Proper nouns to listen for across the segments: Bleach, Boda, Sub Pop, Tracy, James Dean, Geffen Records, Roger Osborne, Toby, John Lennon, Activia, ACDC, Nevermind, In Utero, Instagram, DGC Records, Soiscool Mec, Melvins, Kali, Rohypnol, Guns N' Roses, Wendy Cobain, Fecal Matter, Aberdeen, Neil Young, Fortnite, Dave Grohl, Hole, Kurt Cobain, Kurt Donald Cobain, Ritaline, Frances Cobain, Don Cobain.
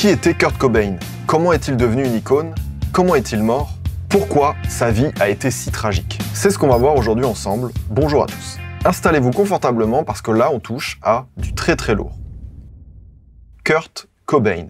Qui était Kurt Cobain? Comment est-il devenu une icône? Comment est-il mort? Pourquoi sa vie a été si tragique? C'est ce qu'on va voir aujourd'hui ensemble. Bonjour à tous. Installez-vous confortablement parce que là on touche à du très très lourd. Kurt Cobain.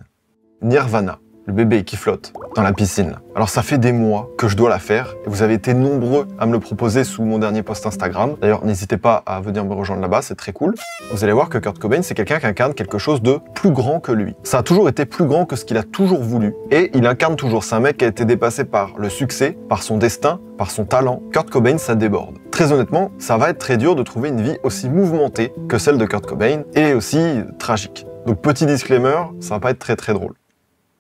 Nirvana. Le bébé qui flotte dans la piscine. Alors ça fait des mois que je dois la faire et vous avez été nombreux à me le proposer sous mon dernier post Instagram. D'ailleurs, n'hésitez pas à venir me rejoindre là-bas, c'est très cool. Vous allez voir que Kurt Cobain, c'est quelqu'un qui incarne quelque chose de plus grand que lui. Ça a toujours été plus grand que ce qu'il a toujours voulu et il incarne toujours. C'est un mec qui a été dépassé par le succès, par son destin, par son talent. Kurt Cobain, ça déborde. Très honnêtement, ça va être très dur de trouver une vie aussi mouvementée que celle de Kurt Cobain et aussi tragique. Donc petit disclaimer, ça va pas être très très drôle.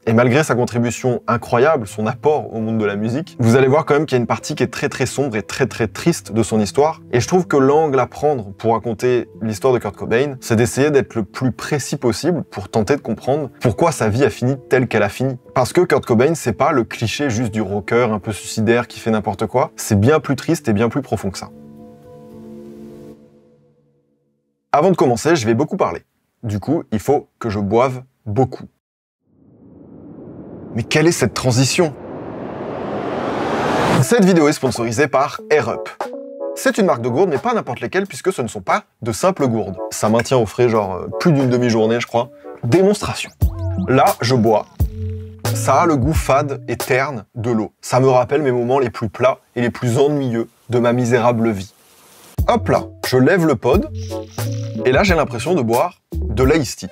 Et malgré sa contribution incroyable, son apport au monde de la musique, vous allez voir quand même qu'il y a une partie qui est très très sombre et très très triste de son histoire. Et je trouve que l'angle à prendre pour raconter l'histoire de Kurt Cobain, c'est d'essayer d'être le plus précis possible pour tenter de comprendre pourquoi sa vie a fini telle qu'elle a fini. Parce que Kurt Cobain, c'est pas le cliché juste du rocker un peu suicidaire qui fait n'importe quoi, c'est bien plus triste et bien plus profond que ça. Avant de commencer, je vais beaucoup parler. Du coup, il faut que je boive beaucoup. Mais quelle est cette transition? Cette vidéo est sponsorisée par Air Up. C'est une marque de gourde, mais pas n'importe lesquelles, puisque ce ne sont pas de simples gourdes. Ça maintient au frais, genre, plus d'une demi-journée, je crois. Démonstration. Là, je bois. Ça a le goût fade et terne de l'eau. Ça me rappelle mes moments les plus plats et les plus ennuyeux de ma misérable vie. Hop là, je lève le pod, et là, j'ai l'impression de boire de l'Ice Tea.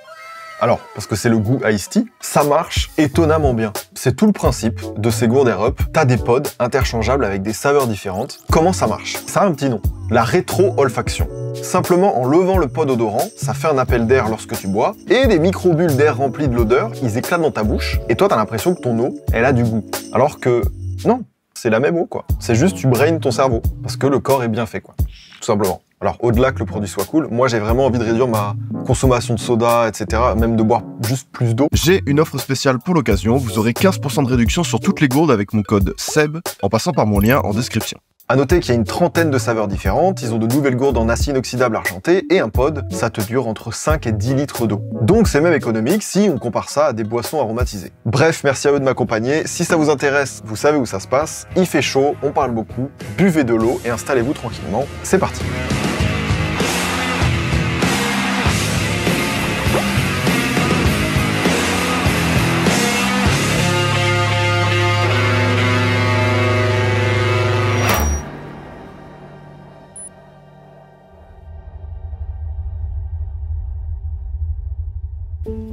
Alors, parce que c'est le goût Ice Tea, ça marche étonnamment bien. C'est tout le principe de ces gourdes Air Up. T'as des pods interchangeables avec des saveurs différentes. Comment ça marche? Ça a un petit nom, la rétro-olfaction. Simplement en levant le pod odorant, ça fait un appel d'air lorsque tu bois, et des micro-bulles d'air remplies de l'odeur, ils éclatent dans ta bouche, et toi t'as l'impression que ton eau, elle a du goût. Alors que, non, c'est la même eau quoi. C'est juste tu braines ton cerveau, parce que le corps est bien fait quoi, tout simplement. Alors au-delà que le produit soit cool, moi j'ai vraiment envie de réduire ma consommation de soda, etc. Même de boire juste plus d'eau. J'ai une offre spéciale pour l'occasion, vous aurez 15% de réduction sur toutes les gourdes avec mon code SEB en passant par mon lien en description. A noter qu'il y a une trentaine de saveurs différentes, ils ont de nouvelles gourdes en acier inoxydable argenté et un pod, ça te dure entre 5 et 10 litres d'eau. Donc c'est même économique si on compare ça à des boissons aromatisées. Bref, merci à eux de m'accompagner, si ça vous intéresse, vous savez où ça se passe, il fait chaud, on parle beaucoup, buvez de l'eau et installez-vous tranquillement, c'est parti.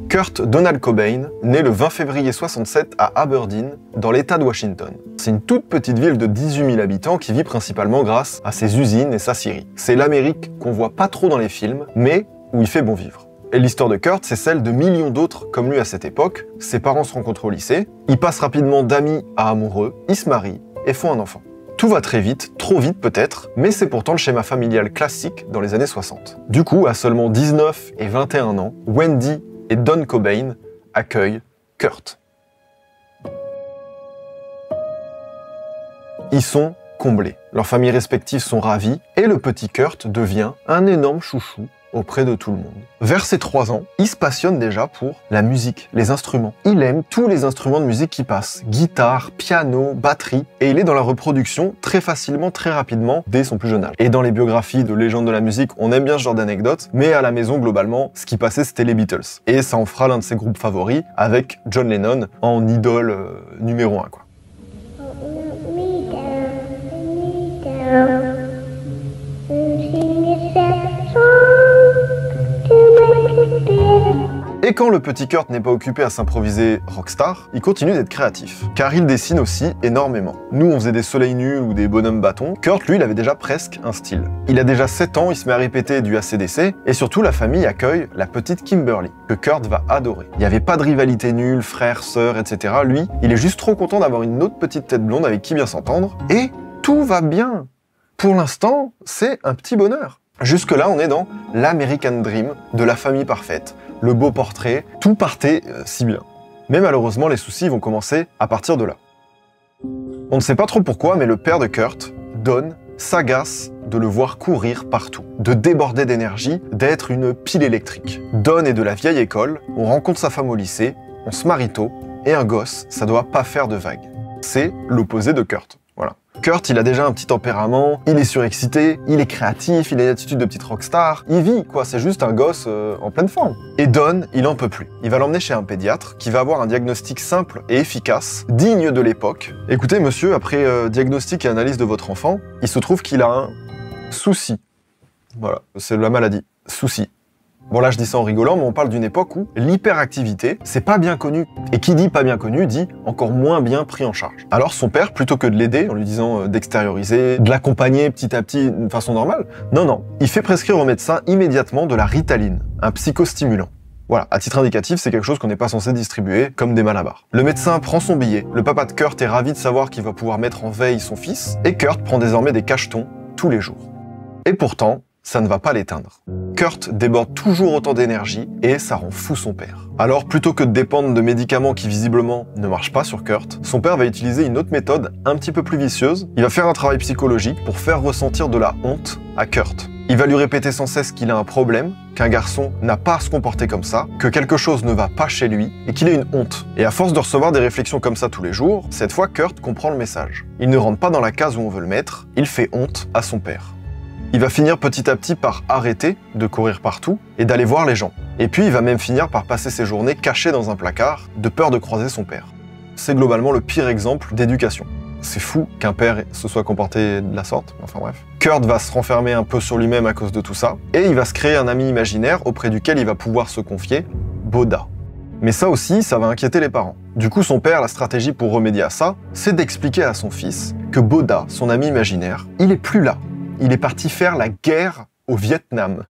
Kurt Donald Cobain, né le 20 février 67 à Aberdeen, dans l'état de Washington. C'est une toute petite ville de 18 000 habitants qui vit principalement grâce à ses usines et sa scierie. C'est l'Amérique qu'on voit pas trop dans les films, mais où il fait bon vivre. Et l'histoire de Kurt, c'est celle de millions d'autres comme lui à cette époque. Ses parents se rencontrent au lycée, ils passent rapidement d'amis à amoureux, ils se marient et font un enfant. Tout va très vite, trop vite peut-être, mais c'est pourtant le schéma familial classique dans les années 60. Du coup, à seulement 19 et 21 ans, Wendy et Don Cobain accueille Kurt. Ils sont comblés, leurs familles respectives sont ravies, et le petit Kurt devient un énorme chouchou auprès de tout le monde. Vers ses 3 ans, il se passionne déjà pour la musique, les instruments. Il aime tous les instruments de musique qui passent, guitare, piano, batterie, et il est dans la reproduction très facilement, très rapidement, dès son plus jeune âge. Et dans les biographies de légendes de la musique, on aime bien ce genre d'anecdotes, mais à la maison, globalement, ce qui passait, c'était les Beatles. Et ça en fera l'un de ses groupes favoris, avec John Lennon en idole numéro 1, quoi. Et quand le petit Kurt n'est pas occupé à s'improviser rockstar, il continue d'être créatif, car il dessine aussi énormément. Nous, on faisait des soleils nus ou des bonhommes bâtons. Kurt, lui, il avait déjà presque un style. Il a déjà 7 ans, il se met à répéter du ACDC, et surtout, la famille accueille la petite Kimberly, que Kurt va adorer. Il n'y avait pas de rivalité nulle, frère, sœur, etc. Lui, il est juste trop content d'avoir une autre petite tête blonde avec qui bien s'entendre, et tout va bien. Pour l'instant, c'est un petit bonheur. Jusque-là, on est dans l'American Dream de la famille parfaite, le beau portrait, tout partait si bien. Mais malheureusement, les soucis vont commencer à partir de là. On ne sait pas trop pourquoi, mais le père de Kurt, Don, s'agace de le voir courir partout, de déborder d'énergie, d'être une pile électrique. Don est de la vieille école, on rencontre sa femme au lycée, on se marie tôt, et un gosse, ça doit pas faire de vagues. C'est l'opposé de Kurt, voilà. Kurt, il a déjà un petit tempérament, il est surexcité, il est créatif, il a une attitude de petite rockstar, il vit quoi, c'est juste un gosse en pleine forme. Et Don, il en peut plus. Il va l'emmener chez un pédiatre qui va avoir un diagnostic simple et efficace, digne de l'époque. Écoutez monsieur, après diagnostic et analyse de votre enfant, il se trouve qu'il a un souci. Voilà, c'est la maladie, souci. Bon là je dis ça en rigolant, mais on parle d'une époque où l'hyperactivité, c'est pas bien connu. Et qui dit pas bien connu, dit encore moins bien pris en charge. Alors son père, plutôt que de l'aider, en lui disant d'extérioriser, de l'accompagner petit à petit d'une façon normale, non, non, il fait prescrire au médecin immédiatement de la Ritaline, un psychostimulant. Voilà, à titre indicatif, c'est quelque chose qu'on n'est pas censé distribuer, comme des malabars. Le médecin prend son billet, le papa de Kurt est ravi de savoir qu'il va pouvoir mettre en veille son fils, et Kurt prend désormais des cachetons tous les jours. Et pourtant, ça ne va pas l'éteindre. Kurt déborde toujours autant d'énergie et ça rend fou son père. Alors plutôt que de dépendre de médicaments qui visiblement ne marchent pas sur Kurt, son père va utiliser une autre méthode un petit peu plus vicieuse. Il va faire un travail psychologique pour faire ressentir de la honte à Kurt. Il va lui répéter sans cesse qu'il a un problème, qu'un garçon n'a pas à se comporter comme ça, que quelque chose ne va pas chez lui et qu'il a une honte. Et à force de recevoir des réflexions comme ça tous les jours, cette fois Kurt comprend le message. Il ne rentre pas dans la case où on veut le mettre, il fait honte à son père. Il va finir petit à petit par arrêter de courir partout et d'aller voir les gens. Et puis il va même finir par passer ses journées caché dans un placard, de peur de croiser son père. C'est globalement le pire exemple d'éducation. C'est fou qu'un père se soit comporté de la sorte, enfin bref. Kurt va se renfermer un peu sur lui-même à cause de tout ça, et il va se créer un ami imaginaire auprès duquel il va pouvoir se confier, Boda. Mais ça aussi, ça va inquiéter les parents. Du coup, son père, la stratégie pour remédier à ça, c'est d'expliquer à son fils que Boda, son ami imaginaire, il est plus là. Il est parti faire la guerre au Vietnam.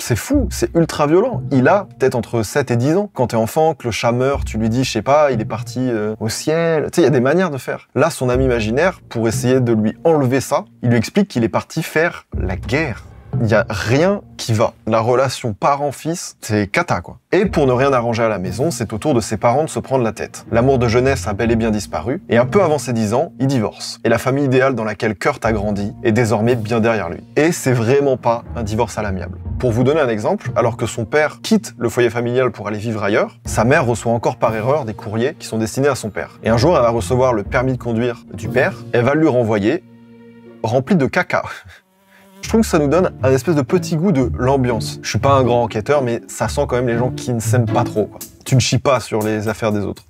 C'est fou, c'est ultra violent. Il a peut-être entre 7 et 10 ans. Quand t'es enfant, que le chat meurt, tu lui dis, je sais pas, il est parti au ciel. Tu sais, il y a des manières de faire. Là, son ami imaginaire, pour essayer de lui enlever ça, il lui explique qu'il est parti faire la guerre. Il n'y a rien qui va. La relation parent-fils, c'est cata, quoi. Et pour ne rien arranger à la maison, c'est au tour de ses parents de se prendre la tête. L'amour de jeunesse a bel et bien disparu, et un peu avant ses 10 ans, il divorce. Et la famille idéale dans laquelle Kurt a grandi est désormais bien derrière lui. Et c'est vraiment pas un divorce à l'amiable. Pour vous donner un exemple, alors que son père quitte le foyer familial pour aller vivre ailleurs, sa mère reçoit encore par erreur des courriers qui sont destinés à son père. Et un jour, elle va recevoir le permis de conduire du père, elle va lui renvoyer, rempli de caca. Je trouve que ça nous donne un espèce de petit goût de l'ambiance. Je suis pas un grand enquêteur, mais ça sent quand même les gens qui ne s'aiment pas trop, quoi. Tu ne chies pas sur les affaires des autres.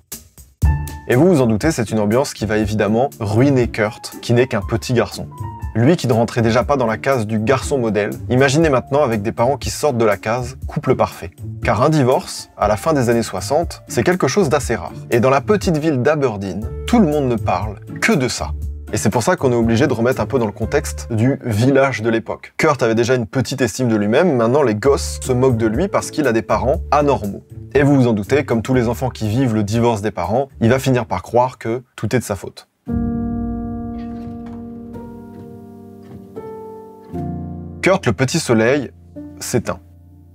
Et vous vous en doutez, c'est une ambiance qui va évidemment ruiner Kurt, qui n'est qu'un petit garçon. Lui qui ne rentrait déjà pas dans la case du garçon modèle, imaginez maintenant avec des parents qui sortent de la case couple parfait. Car un divorce, à la fin des années 60, c'est quelque chose d'assez rare. Et dans la petite ville d'Aberdeen, tout le monde ne parle que de ça. Et c'est pour ça qu'on est obligé de remettre un peu dans le contexte du village de l'époque. Kurt avait déjà une petite estime de lui-même, maintenant les gosses se moquent de lui parce qu'il a des parents anormaux. Et vous vous en doutez, comme tous les enfants qui vivent le divorce des parents, il va finir par croire que tout est de sa faute. Kurt, le petit soleil, s'éteint.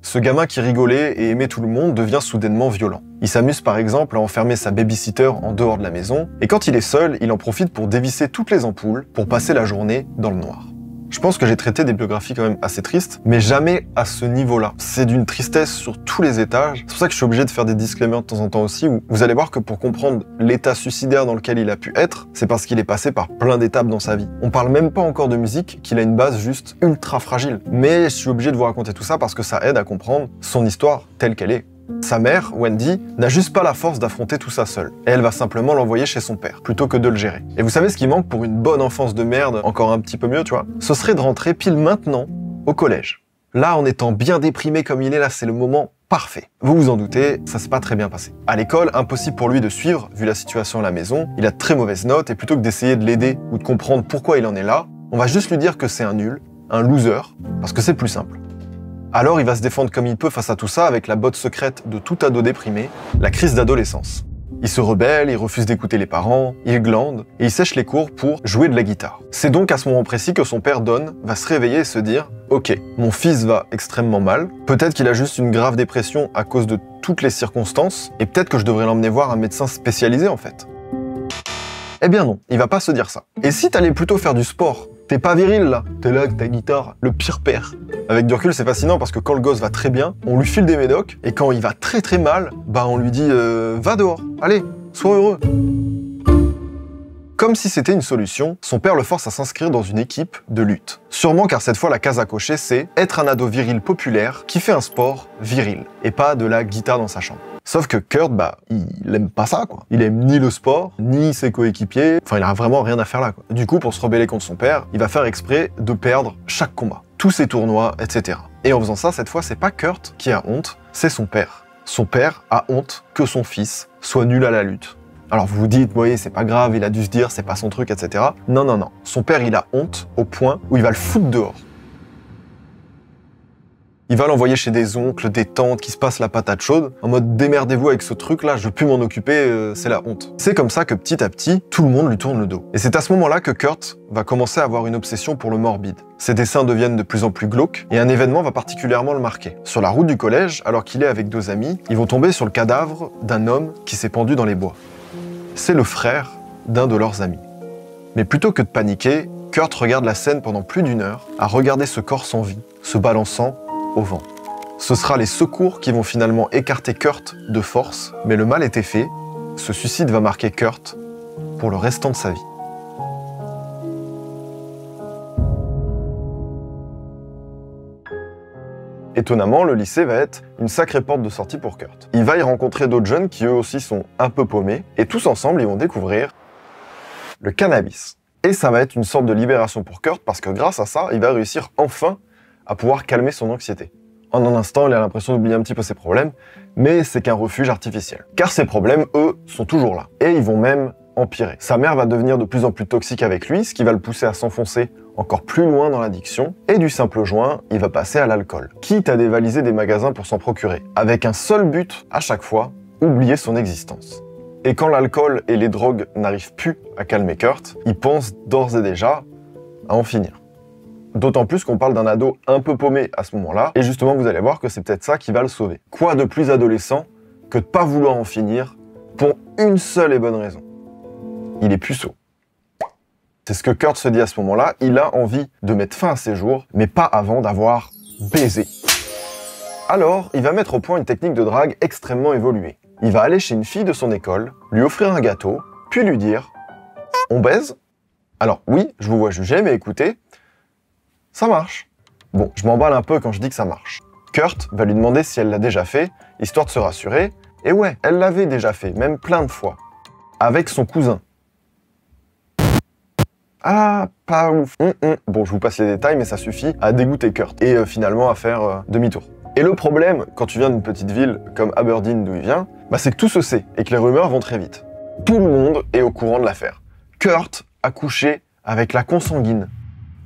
Ce gamin qui rigolait et aimait tout le monde devient soudainement violent. Il s'amuse par exemple à enfermer sa babysitter en dehors de la maison, et quand il est seul, il en profite pour dévisser toutes les ampoules pour passer la journée dans le noir. Je pense que j'ai traité des biographies quand même assez tristes, mais jamais à ce niveau-là. C'est d'une tristesse sur tous les étages. C'est pour ça que je suis obligé de faire des disclaimers de temps en temps aussi, où vous allez voir que pour comprendre l'état suicidaire dans lequel il a pu être, c'est parce qu'il est passé par plein d'étapes dans sa vie. On parle même pas encore de musique, qu'il a une base juste ultra fragile. Mais je suis obligé de vous raconter tout ça parce que ça aide à comprendre son histoire telle qu'elle est. Sa mère, Wendy, n'a juste pas la force d'affronter tout ça seule. Elle va simplement l'envoyer chez son père, plutôt que de le gérer. Et vous savez ce qui manque pour une bonne enfance de merde, encore un petit peu mieux, tu vois? Ce serait de rentrer pile maintenant au collège. Là, en étant bien déprimé comme il est, là, c'est le moment parfait. Vous vous en doutez, ça s'est pas très bien passé. À l'école, impossible pour lui de suivre, vu la situation à la maison. Il a de très mauvaises notes, et plutôt que d'essayer de l'aider ou de comprendre pourquoi il en est là, on va juste lui dire que c'est un nul, un loser, parce que c'est plus simple. Alors il va se défendre comme il peut face à tout ça avec la botte secrète de tout ado déprimé, la crise d'adolescence. Il se rebelle, il refuse d'écouter les parents, il glande, et il sèche les cours pour jouer de la guitare. C'est donc à ce moment précis que son père Don va se réveiller et se dire « Ok, mon fils va extrêmement mal, peut-être qu'il a juste une grave dépression à cause de toutes les circonstances, et peut-être que je devrais l'emmener voir un médecin spécialisé en fait. » Eh bien non, il va pas se dire ça. Et si t'allais plutôt faire du sport T'es pas viril là, t'es là avec ta guitare, le pire père. Avec du recul, c'est fascinant parce que quand le gosse va très bien, on lui file des médocs, et quand il va très très mal, bah on lui dit va dehors, allez, sois heureux. Comme si c'était une solution, son père le force à s'inscrire dans une équipe de lutte. Sûrement car cette fois la case à cocher c'est être un ado viril populaire qui fait un sport viril, et pas de la guitare dans sa chambre. Sauf que Kurt, bah, il aime pas ça, quoi. Il aime ni le sport, ni ses coéquipiers, enfin il a vraiment rien à faire là, quoi. Du coup, pour se rebeller contre son père, il va faire exprès de perdre chaque combat, tous ses tournois, etc. Et en faisant ça, cette fois, c'est pas Kurt qui a honte, c'est son père. Son père a honte que son fils soit nul à la lutte. Alors vous vous dites, voyez, c'est pas grave, il a dû se dire, c'est pas son truc, etc. Non, non, non. Son père, il a honte au point où il va le foutre dehors. Il va l'envoyer chez des oncles, des tantes qui se passent la patate chaude, en mode démerdez-vous avec ce truc-là, je peux m'en occuper, c'est la honte. C'est comme ça que petit à petit, tout le monde lui tourne le dos. Et c'est à ce moment-là que Kurt va commencer à avoir une obsession pour le morbide. Ses dessins deviennent de plus en plus glauques, et un événement va particulièrement le marquer. Sur la route du collège, alors qu'il est avec deux amis, ils vont tomber sur le cadavre d'un homme qui s'est pendu dans les bois. C'est le frère d'un de leurs amis. Mais plutôt que de paniquer, Kurt regarde la scène pendant plus d'une heure, à regarder ce corps sans vie, se balançant au vent. Ce sera les secours qui vont finalement écarter Kurt de force, mais le mal était fait, ce suicide va marquer Kurt pour le restant de sa vie. Étonnamment, le lycée va être une sacrée porte de sortie pour Kurt. Il va y rencontrer d'autres jeunes qui eux aussi sont un peu paumés, et tous ensemble ils vont découvrir le cannabis. Et ça va être une sorte de libération pour Kurt, parce que grâce à ça, il va réussir enfin à pouvoir calmer son anxiété. En un instant, il a l'impression d'oublier un petit peu ses problèmes, mais c'est qu'un refuge artificiel. Car ses problèmes, eux, sont toujours là. Et ils vont même empirer. Sa mère va devenir de plus en plus toxique avec lui, ce qui va le pousser à s'enfoncer encore plus loin dans l'addiction. Et du simple joint, il va passer à l'alcool, quitte à dévaliser des magasins pour s'en procurer, avec un seul but, à chaque fois, oublier son existence. Et quand l'alcool et les drogues n'arrivent plus à calmer Kurt, il pense d'ores et déjà à en finir. D'autant plus qu'on parle d'un ado un peu paumé à ce moment-là, et justement vous allez voir que c'est peut-être ça qui va le sauver. Quoi de plus adolescent que de pas vouloir en finir pour une seule et bonne raison. Il est puceau. C'est ce que Kurt se dit à ce moment-là, il a envie de mettre fin à ses jours, mais pas avant d'avoir baisé. Alors, il va mettre au point une technique de drague extrêmement évoluée. Il va aller chez une fille de son école, lui offrir un gâteau, puis lui dire « On baise ?» Alors oui, je vous vois juger, mais écoutez, ça marche. Bon, je m'emballe un peu quand je dis que ça marche. Kurt va lui demander si elle l'a déjà fait, histoire de se rassurer. Et ouais, elle l'avait déjà fait, même plein de fois. Avec son cousin. Ah, pas ouf. Bon, je vous passe les détails, mais ça suffit à dégoûter Kurt. Et finalement, à faire demi-tour. Et le problème, quand tu viens d'une petite ville comme Aberdeen, d'où il vient, bah c'est que tout se sait et que les rumeurs vont très vite. Tout le monde est au courant de l'affaire. Kurt a couché avec la consanguine.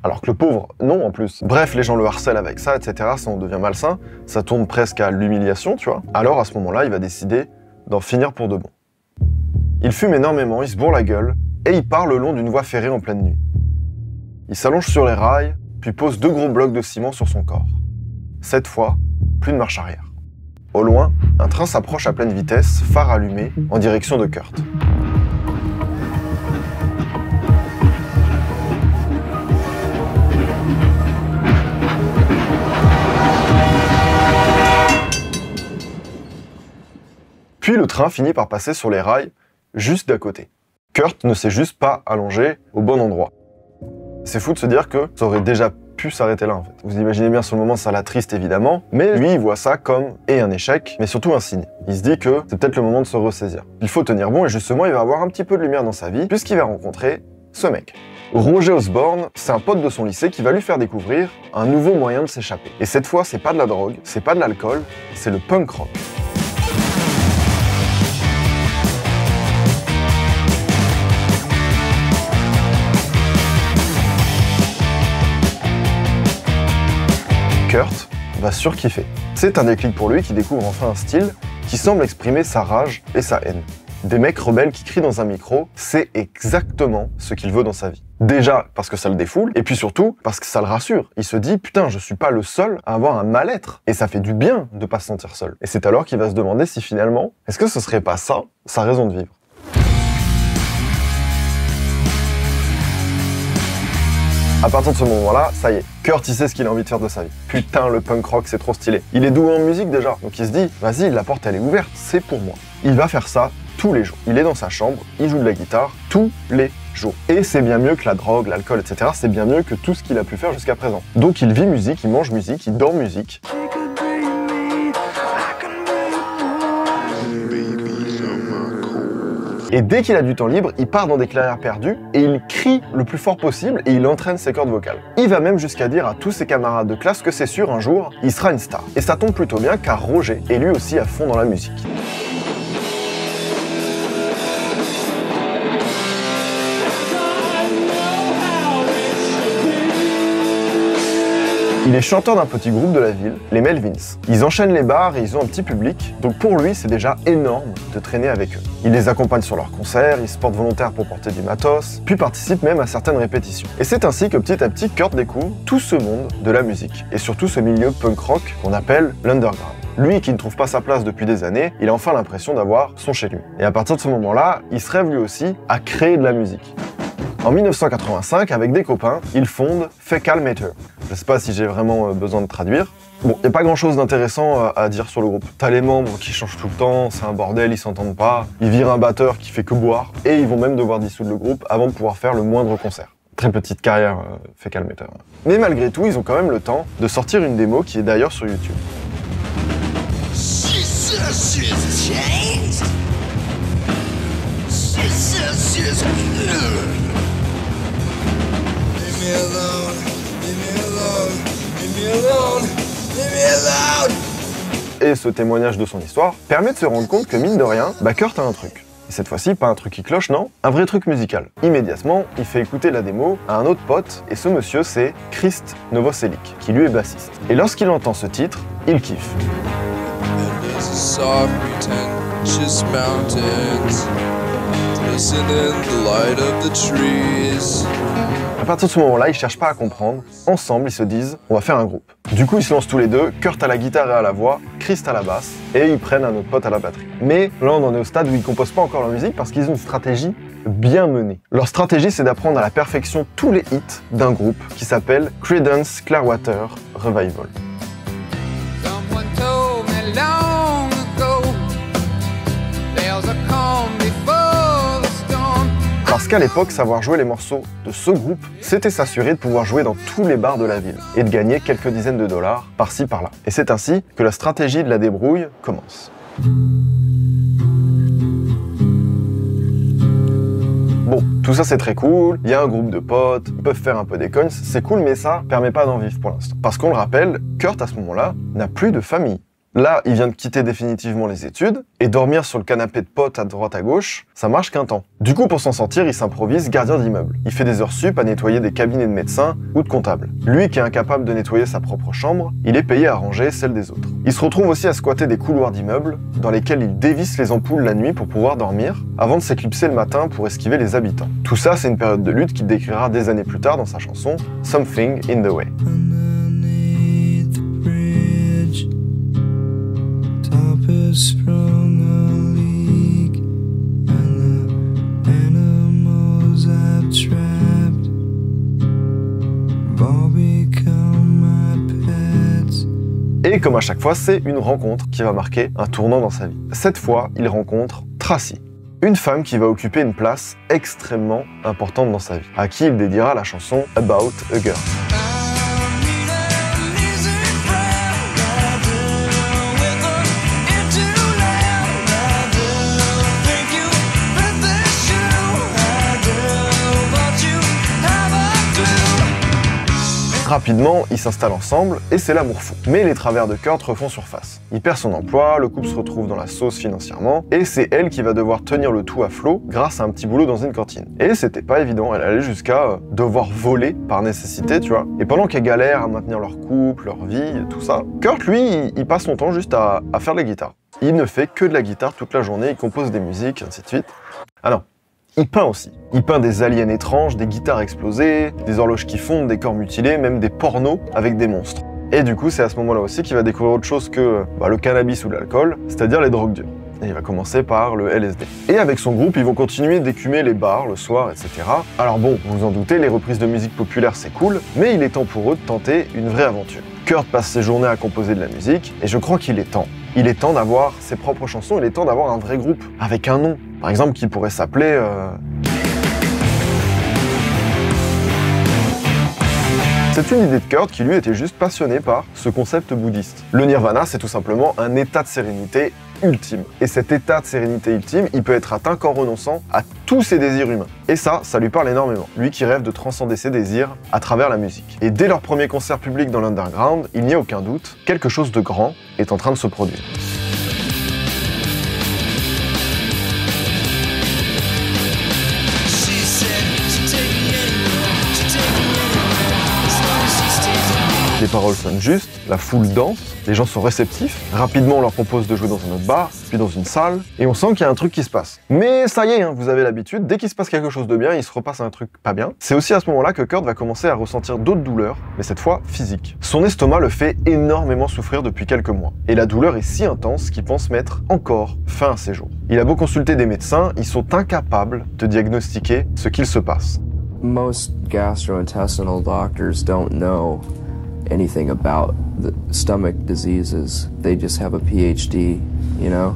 Alors que le pauvre, non en plus. Bref, les gens le harcèlent avec ça, etc. Ça en devient malsain, ça tourne presque à l'humiliation, tu vois. Alors à ce moment-là, il va décider d'en finir pour de bon. Il fume énormément, il se bourre la gueule, et il part le long d'une voie ferrée en pleine nuit. Il s'allonge sur les rails, puis pose deux gros blocs de ciment sur son corps. Cette fois, plus de marche arrière. Au loin, un train s'approche à pleine vitesse, phare allumé, en direction de Kurt. Puis le train finit par passer sur les rails, juste d'à côté. Kurt ne s'est juste pas allongé au bon endroit. C'est fou de se dire que ça aurait déjà pu s'arrêter là en fait. Vous imaginez bien sur le moment ça l'attriste évidemment, mais lui il voit ça comme et un échec, mais surtout un signe. Il se dit que c'est peut-être le moment de se ressaisir. Il faut tenir bon et justement il va avoir un petit peu de lumière dans sa vie puisqu'il va rencontrer ce mec. Roger Osborne, c'est un pote de son lycée qui va lui faire découvrir un nouveau moyen de s'échapper. Et cette fois c'est pas de la drogue, c'est pas de l'alcool, c'est le punk rock. Kurt va surkiffer. C'est un déclic pour lui qui découvre enfin un style qui semble exprimer sa rage et sa haine. Des mecs rebelles qui crient dans un micro, c'est exactement ce qu'il veut dans sa vie. Déjà parce que ça le défoule, et puis surtout parce que ça le rassure. Il se dit « Putain, je suis pas le seul à avoir un mal-être » et ça fait du bien de pas se sentir seul. Et c'est alors qu'il va se demander si finalement, est-ce que ce serait pas ça, sa raison de vivre. À partir de ce moment-là, ça y est, Kurt, il sait ce qu'il a envie de faire de sa vie. Putain, le punk rock, c'est trop stylé. Il est doué en musique déjà, donc il se dit, vas-y, la porte, elle est ouverte, c'est pour moi. Il va faire ça tous les jours. Il est dans sa chambre, il joue de la guitare tous les jours. Et c'est bien mieux que la drogue, l'alcool, etc. C'est bien mieux que tout ce qu'il a pu faire jusqu'à présent. Donc il vit musique, il mange musique, il dort musique. Et dès qu'il a du temps libre, il part dans des clairières perdues et il crie le plus fort possible et il entraîne ses cordes vocales. Il va même jusqu'à dire à tous ses camarades de classe que c'est sûr, un jour, il sera une star. Et ça tombe plutôt bien car Roger est lui aussi à fond dans la musique. Il est chanteur d'un petit groupe de la ville, les Melvins. Ils enchaînent les bars et ils ont un petit public, donc pour lui, c'est déjà énorme de traîner avec eux. Il les accompagne sur leurs concerts, il se porte volontaire pour porter du matos, puis participe même à certaines répétitions. Et c'est ainsi que petit à petit, Kurt découvre tout ce monde de la musique, et surtout ce milieu punk rock qu'on appelle l'underground. Lui, qui ne trouve pas sa place depuis des années, il a enfin l'impression d'avoir son chez lui. Et à partir de ce moment-là, il se rêve lui aussi à créer de la musique. En 1985, avec des copains, ils fondent Fecal Matter. Je sais pas si j'ai vraiment besoin de traduire. Bon, y a pas grand chose d'intéressant à dire sur le groupe. T'as les membres qui changent tout le temps, c'est un bordel, ils s'entendent pas. Ils virent un batteur qui fait que boire. Et ils vont même devoir dissoudre le groupe avant de pouvoir faire le moindre concert. Très petite carrière, Fecal Matter. Mais malgré tout, ils ont quand même le temps de sortir une démo qui est d'ailleurs sur YouTube. Et ce témoignage de son histoire permet de se rendre compte que mine de rien, bah Kurt a un truc. Et cette fois-ci, pas un truc qui cloche, non, un vrai truc musical. Immédiatement, il fait écouter la démo à un autre pote, et ce monsieur, c'est Chris Novoselic, qui lui est bassiste. Et lorsqu'il entend ce titre, il kiffe. À partir de ce moment-là, ils cherchent pas à comprendre. Ensemble, ils se disent, on va faire un groupe. Du coup, ils se lancent tous les deux, Kurt à la guitare et à la voix, Chris à la basse, et ils prennent un autre pote à la batterie. Mais là, on en est au stade où ils composent pas encore leur musique parce qu'ils ont une stratégie bien menée. Leur stratégie, c'est d'apprendre à la perfection tous les hits d'un groupe qui s'appelle Creedence Clearwater Revival. Parce qu'à l'époque, savoir jouer les morceaux de ce groupe, c'était s'assurer de pouvoir jouer dans tous les bars de la ville et de gagner quelques dizaines de dollars par-ci par-là. Et c'est ainsi que la stratégie de la débrouille commence. Bon, tout ça c'est très cool, il y a un groupe de potes, ils peuvent faire un peu des cons, c'est cool mais ça permet pas d'en vivre pour l'instant. Parce qu'on le rappelle, Kurt à ce moment-là n'a plus de famille. Là, il vient de quitter définitivement les études, et dormir sur le canapé de potes à droite à gauche, ça marche qu'un temps. Du coup, pour s'en sortir, il s'improvise gardien d'immeuble. Il fait des heures sup à nettoyer des cabinets de médecins ou de comptables. Lui, qui est incapable de nettoyer sa propre chambre, il est payé à ranger celle des autres. Il se retrouve aussi à squatter des couloirs d'immeubles, dans lesquels il dévisse les ampoules la nuit pour pouvoir dormir, avant de s'éclipser le matin pour esquiver les habitants. Tout ça, c'est une période de lutte qu'il décrira des années plus tard dans sa chanson « Something in the Way ». Et comme à chaque fois, c'est une rencontre qui va marquer un tournant dans sa vie. Cette fois, il rencontre Tracy, une femme qui va occuper une place extrêmement importante dans sa vie, à qui il dédiera la chanson « About a Girl ». Rapidement, ils s'installent ensemble et c'est l'amour fou. Mais les travers de Kurt refont surface. Il perd son emploi, le couple se retrouve dans la sauce financièrement et c'est elle qui va devoir tenir le tout à flot grâce à un petit boulot dans une cantine. Et c'était pas évident, elle allait jusqu'à devoir voler par nécessité, tu vois. Et pendant qu'elle galère à maintenir leur couple, leur vie, tout ça, Kurt, lui, il passe son temps juste à faire de la guitare. Il ne fait que de la guitare toute la journée, il compose des musiques, ainsi de suite. Ah non. Il peint aussi. Il peint des aliens étranges, des guitares explosées, des horloges qui fondent, des corps mutilés, même des pornos avec des monstres. Et du coup, c'est à ce moment-là aussi qu'il va découvrir autre chose que le cannabis ou l'alcool, c'est-à-dire les drogues dures. Et il va commencer par le LSD. Et avec son groupe, ils vont continuer d'écumer les bars le soir, etc. Alors bon, vous vous en doutez, les reprises de musique populaire c'est cool, mais il est temps pour eux de tenter une vraie aventure. Kurt passe ses journées à composer de la musique, et je crois qu'il est temps. Il est temps d'avoir ses propres chansons, il est temps d'avoir un vrai groupe, avec un nom. Par exemple, qui pourrait s'appeler... C'est une idée de Kurt qui lui était juste passionné par ce concept bouddhiste. Le nirvana, c'est tout simplement un état de sérénité ultime. Et cet état de sérénité ultime, il peut être atteint qu'en renonçant à tous ses désirs humains. Et ça, ça lui parle énormément. Lui qui rêve de transcender ses désirs à travers la musique. Et dès leur premier concert public dans l'underground, il n'y a aucun doute, quelque chose de grand est en train de se produire. Les paroles sonnent justes, la foule danse, les gens sont réceptifs, rapidement on leur propose de jouer dans un autre bar, puis dans une salle, et on sent qu'il y a un truc qui se passe. Mais ça y est, hein, vous avez l'habitude, dès qu'il se passe quelque chose de bien, il se repasse un truc pas bien. C'est aussi à ce moment-là que Kurt va commencer à ressentir d'autres douleurs, mais cette fois physiques. Son estomac le fait énormément souffrir depuis quelques mois, et la douleur est si intense qu'il pense mettre encore fin à ses jours. Il a beau consulter des médecins, ils sont incapables de diagnostiquer ce qu'il se passe. Most gastrointestinal doctors don't know anything about the stomach diseases. They just have a PhD, you know?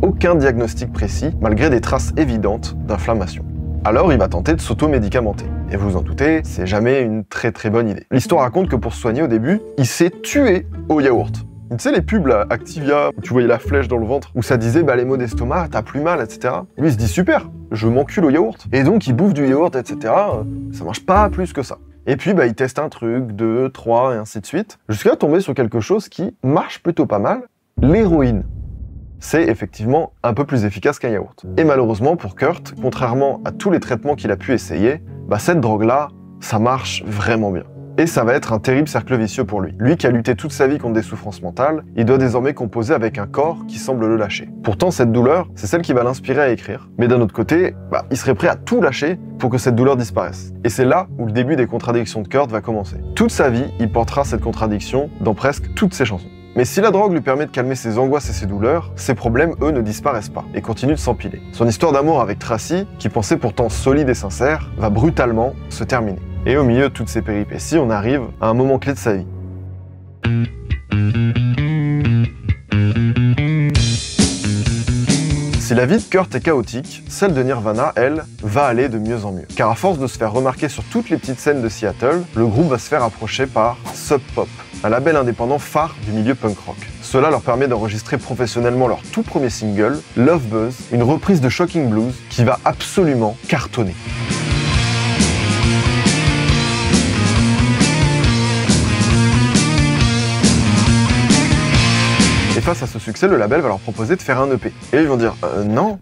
Aucun diagnostic précis, malgré des traces évidentes d'inflammation. Alors il va tenter de s'auto-médicamenter. Et vous vous en doutez, c'est jamais une très bonne idée. L'histoire raconte que pour se soigner au début, il s'est tué au yaourt. Tu sais les pubs là, Activia, où tu voyais la flèche dans le ventre, où ça disait bah les maux d'estomac, t'as plus mal, etc. Lui il se dit super, je m'encule au yaourt. Et donc il bouffe du yaourt, etc. Ça marche pas plus que ça. Et puis bah, il teste un truc, 2, 3, et ainsi de suite, jusqu'à tomber sur quelque chose qui marche plutôt pas mal, l'héroïne. C'est effectivement un peu plus efficace qu'un yaourt. Et malheureusement pour Kurt, contrairement à tous les traitements qu'il a pu essayer, bah, cette drogue-là, ça marche vraiment bien. Et ça va être un terrible cercle vicieux pour lui. Lui qui a lutté toute sa vie contre des souffrances mentales, il doit désormais composer avec un corps qui semble le lâcher. Pourtant, cette douleur, c'est celle qui va l'inspirer à écrire. Mais d'un autre côté, bah, il serait prêt à tout lâcher pour que cette douleur disparaisse. Et c'est là où le début des contradictions de Kurt va commencer. Toute sa vie, il portera cette contradiction dans presque toutes ses chansons. Mais si la drogue lui permet de calmer ses angoisses et ses douleurs, ses problèmes, eux, ne disparaissent pas et continuent de s'empiler. Son histoire d'amour avec Tracy, qui pensait pourtant solide et sincère, va brutalement se terminer. Et au milieu de toutes ces péripéties, on arrive à un moment clé de sa vie. Si la vie de Kurt est chaotique, celle de Nirvana, elle, va aller de mieux en mieux. Car à force de se faire remarquer sur toutes les petites scènes de Seattle, le groupe va se faire approcher par Sub Pop, un label indépendant phare du milieu punk rock. Cela leur permet d'enregistrer professionnellement leur tout premier single, Love Buzz, une reprise de Shocking Blues qui va absolument cartonner. Face à ce succès, le label va leur proposer de faire un EP. Et ils vont dire non.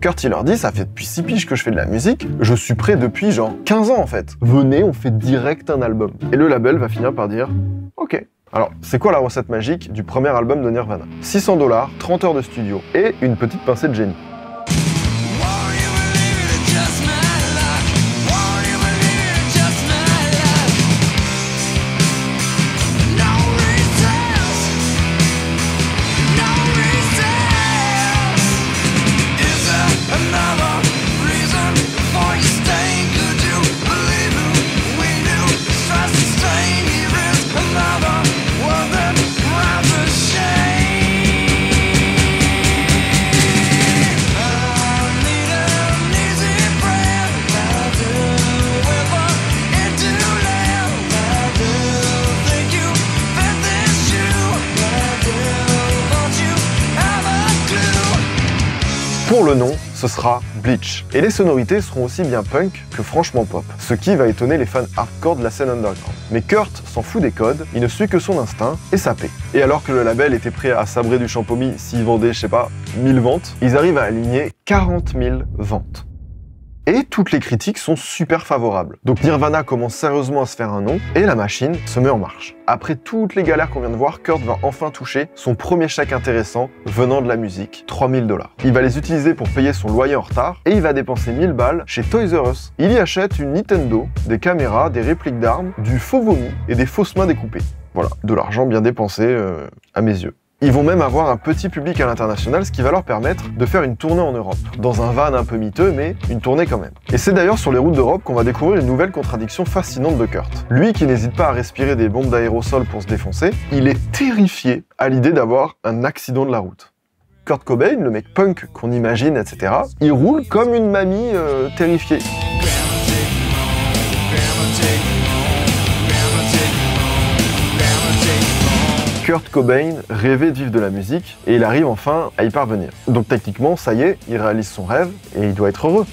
Kurt il leur dit ça fait depuis 6 piges que je fais de la musique, je suis prêt depuis genre 15 ans en fait. Venez, on fait direct un album. Et le label va finir par dire ok. Alors c'est quoi la recette magique du premier album de Nirvana? 600$, 30 heures de studio et une petite pincée de génie. Pour le nom, ce sera Bleach. Et les sonorités seront aussi bien punk que franchement pop, ce qui va étonner les fans hardcore de la scène underground. Mais Kurt s'en fout des codes, il ne suit que son instinct et sa paix. Et alors que le label était prêt à sabrer du champomis s'ils vendaient, je sais pas, 1000 ventes, ils arrivent à aligner 40 000 ventes. Et toutes les critiques sont super favorables. Donc Nirvana commence sérieusement à se faire un nom, et la machine se met en marche. Après toutes les galères qu'on vient de voir, Kurt va enfin toucher son premier chèque intéressant venant de la musique, 3000$. Il va les utiliser pour payer son loyer en retard, et il va dépenser 1000 balles chez Toys R Us. Il y achète une Nintendo, des caméras, des répliques d'armes, du faux vomi et des fausses mains découpées. Voilà, de l'argent bien dépensé à mes yeux. Ils vont même avoir un petit public à l'international, ce qui va leur permettre de faire une tournée en Europe, dans un van un peu miteux, mais une tournée quand même. Et c'est d'ailleurs sur les routes d'Europe qu'on va découvrir une nouvelle contradiction fascinante de Kurt. Lui qui n'hésite pas à respirer des bombes d'aérosol pour se défoncer, il est terrifié à l'idée d'avoir un accident de la route. Kurt Cobain, le mec punk qu'on imagine, etc., il roule comme une mamie terrifiée. Kurt Cobain rêvait de vivre de la musique et il arrive enfin à y parvenir. Donc techniquement, ça y est, il réalise son rêve et il doit être heureux.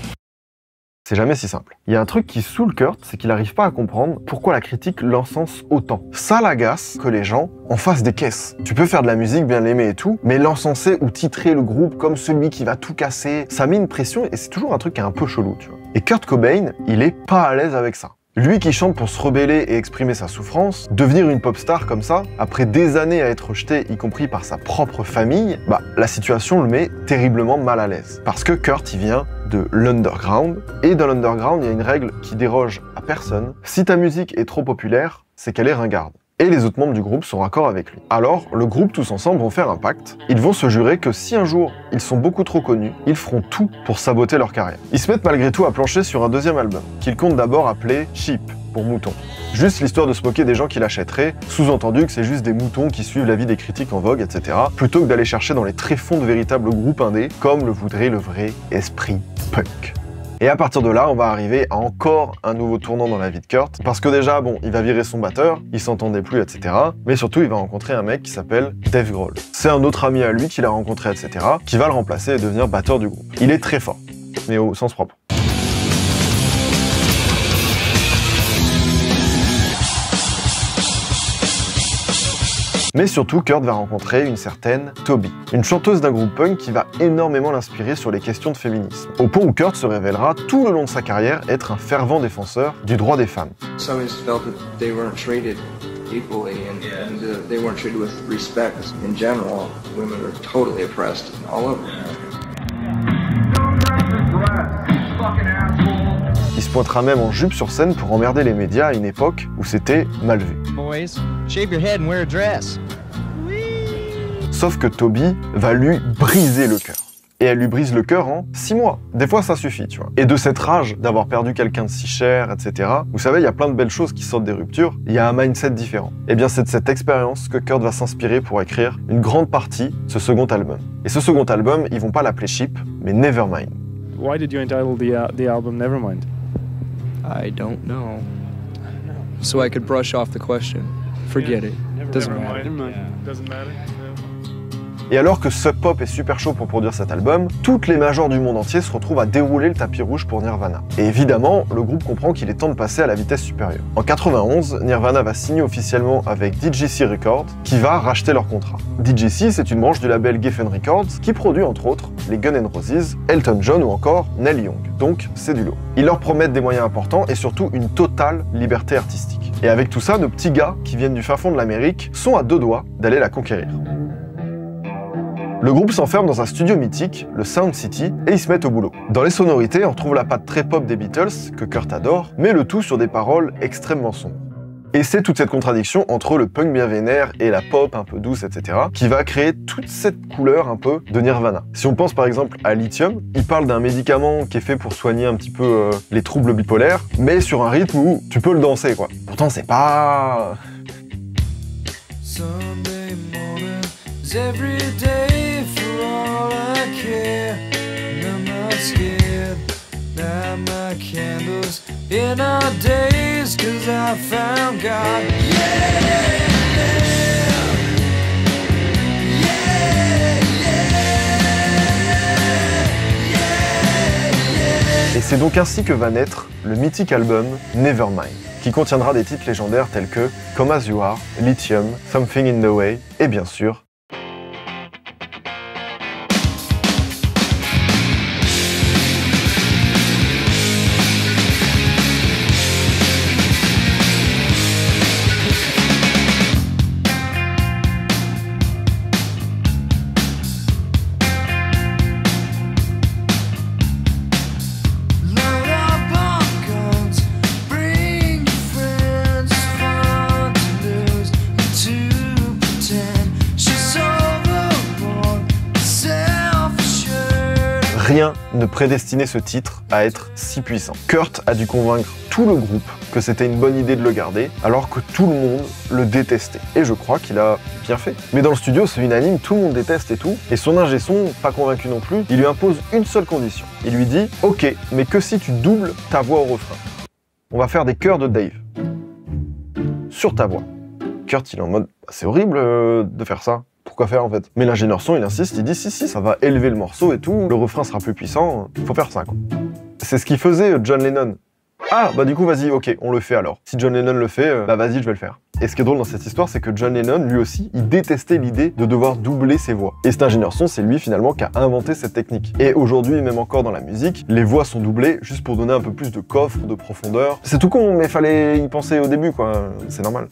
C'est jamais si simple. Il y a un truc qui saoule Kurt, c'est qu'il n'arrive pas à comprendre pourquoi la critique l'encense autant. Ça l'agace que les gens en fassent des caisses. Tu peux faire de la musique, bien l'aimer et tout, mais l'encenser ou titrer le groupe comme celui qui va tout casser, ça met une pression et c'est toujours un truc qui est un peu chelou, tu vois. Et Kurt Cobain, il est pas à l'aise avec ça. Lui qui chante pour se rebeller et exprimer sa souffrance, devenir une pop star comme ça, après des années à être rejeté, y compris par sa propre famille, bah la situation le met terriblement mal à l'aise. Parce que Kurt, il vient de l'underground, et dans l'underground, il y a une règle qui déroge à personne. Si ta musique est trop populaire, c'est qu'elle est ringarde. Et les autres membres du groupe sont raccord avec lui. Alors, le groupe tous ensemble vont faire un pacte. Ils vont se jurer que si un jour ils sont beaucoup trop connus, ils feront tout pour saboter leur carrière. Ils se mettent malgré tout à plancher sur un deuxième album, qu'ils comptent d'abord appeler Sheep, pour mouton. Juste l'histoire de se moquer des gens qui l'achèteraient, sous-entendu que c'est juste des moutons qui suivent la vie des critiques en vogue, etc. Plutôt que d'aller chercher dans les tréfonds de véritables groupes indés, comme le voudrait le vrai esprit punk. Et à partir de là, on va arriver à encore un nouveau tournant dans la vie de Kurt, parce que déjà, bon, il va virer son batteur, il s'entendait plus, etc. Mais surtout, il va rencontrer un mec qui s'appelle Dave Grohl. C'est un autre ami à lui qu'il a rencontré, etc., qui va le remplacer et devenir batteur du groupe. Il est très fort, mais au sens propre. Mais surtout, Kurt va rencontrer une certaine Toby, une chanteuse d'un groupe punk qui va énormément l'inspirer sur les questions de féminisme, au point où Kurt se révélera tout le long de sa carrière être un fervent défenseur du droit des femmes. Il se pointera même en jupe sur scène pour emmerder les médias à une époque où c'était mal vu. Sauf que Toby va lui briser le cœur. Et elle lui brise le cœur en 6 mois. Des fois, ça suffit, tu vois. Et de cette rage d'avoir perdu quelqu'un de si cher, etc., vous savez, il y a plein de belles choses qui sortent des ruptures, il y a un mindset différent. Et bien, c'est de cette expérience que Kurt va s'inspirer pour écrire une grande partie de ce second album. Et ce second album, ils vont pas l'appeler Sheep, mais Nevermind. Why did you entitle the album Nevermind? I don't know. So I could brush off the question. Forget it. Doesn't matter. Doesn't matter. Et alors que Sub Pop est super chaud pour produire cet album, toutes les majors du monde entier se retrouvent à dérouler le tapis rouge pour Nirvana. Et évidemment, le groupe comprend qu'il est temps de passer à la vitesse supérieure. En 91, Nirvana va signer officiellement avec DGC Records, qui va racheter leur contrat. DGC, c'est une branche du label Geffen Records, qui produit entre autres les Guns N' Roses, Elton John ou encore Neil Young. Donc, c'est du lot. Ils leur promettent des moyens importants et surtout une totale liberté artistique. Et avec tout ça, nos petits gars, qui viennent du fin fond de l'Amérique, sont à 2 doigts d'aller la conquérir. Le groupe s'enferme dans un studio mythique, le Sound City, et ils se mettent au boulot. Dans les sonorités, on trouve la patte très pop des Beatles, que Kurt adore, mais le tout sur des paroles extrêmement sombres. Et c'est toute cette contradiction entre le punk bien vénère et la pop un peu douce, etc., qui va créer toute cette couleur un peu de Nirvana. Si on pense par exemple à Lithium, il parle d'un médicament qui est fait pour soigner un petit peu les troubles bipolaires, mais sur un rythme où tu peux le danser, quoi. Pourtant, c'est pas... Et c'est donc ainsi que va naître le mythique album Nevermind, qui contiendra des titres légendaires tels que Come As You Are, Lithium, Something in the Way et bien sûr rien ne prédestinait ce titre à être si puissant. Kurt a dû convaincre tout le groupe que c'était une bonne idée de le garder, alors que tout le monde le détestait. Et je crois qu'il a bien fait. Mais dans le studio, c'est unanime, tout le monde déteste et tout. Et son ingé son, pas convaincu non plus, il lui impose une seule condition. Il lui dit « Ok, mais que si tu doubles ta voix au refrain ? On va faire des chœurs de Dave. Sur ta voix. » Kurt, il est en mode « C'est horrible de faire ça. » Pourquoi faire en fait? Mais l'ingénieur son, il insiste, il dit si, si, ça va élever le morceau et tout, le refrain sera plus puissant, faut faire ça quoi. C'est ce qu'il faisait John Lennon. Ah, bah du coup vas-y, ok, on le fait alors. Si John Lennon le fait, bah vas-y, je vais le faire. Et ce qui est drôle dans cette histoire, c'est que John Lennon, lui aussi, il détestait l'idée de devoir doubler ses voix. Et cet ingénieur son, c'est lui finalement qui a inventé cette technique. Et aujourd'hui, même encore dans la musique, les voix sont doublées juste pour donner un peu plus de coffre, de profondeur. C'est tout con, mais fallait y penser au début quoi, c'est normal.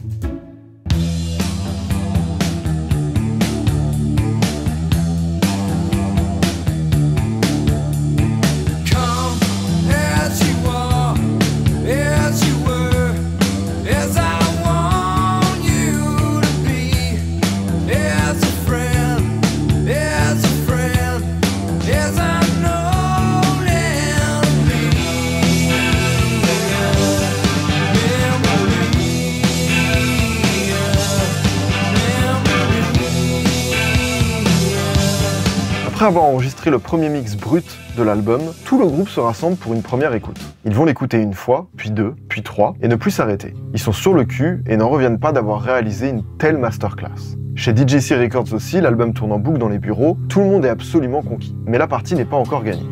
Après avoir enregistré le premier mix brut de l'album, tout le groupe se rassemble pour une première écoute. Ils vont l'écouter une fois, puis deux, puis trois, et ne plus s'arrêter. Ils sont sur le cul et n'en reviennent pas d'avoir réalisé une telle masterclass. Chez DGC Records aussi, l'album tourne en boucle dans les bureaux, tout le monde est absolument conquis. Mais la partie n'est pas encore gagnée.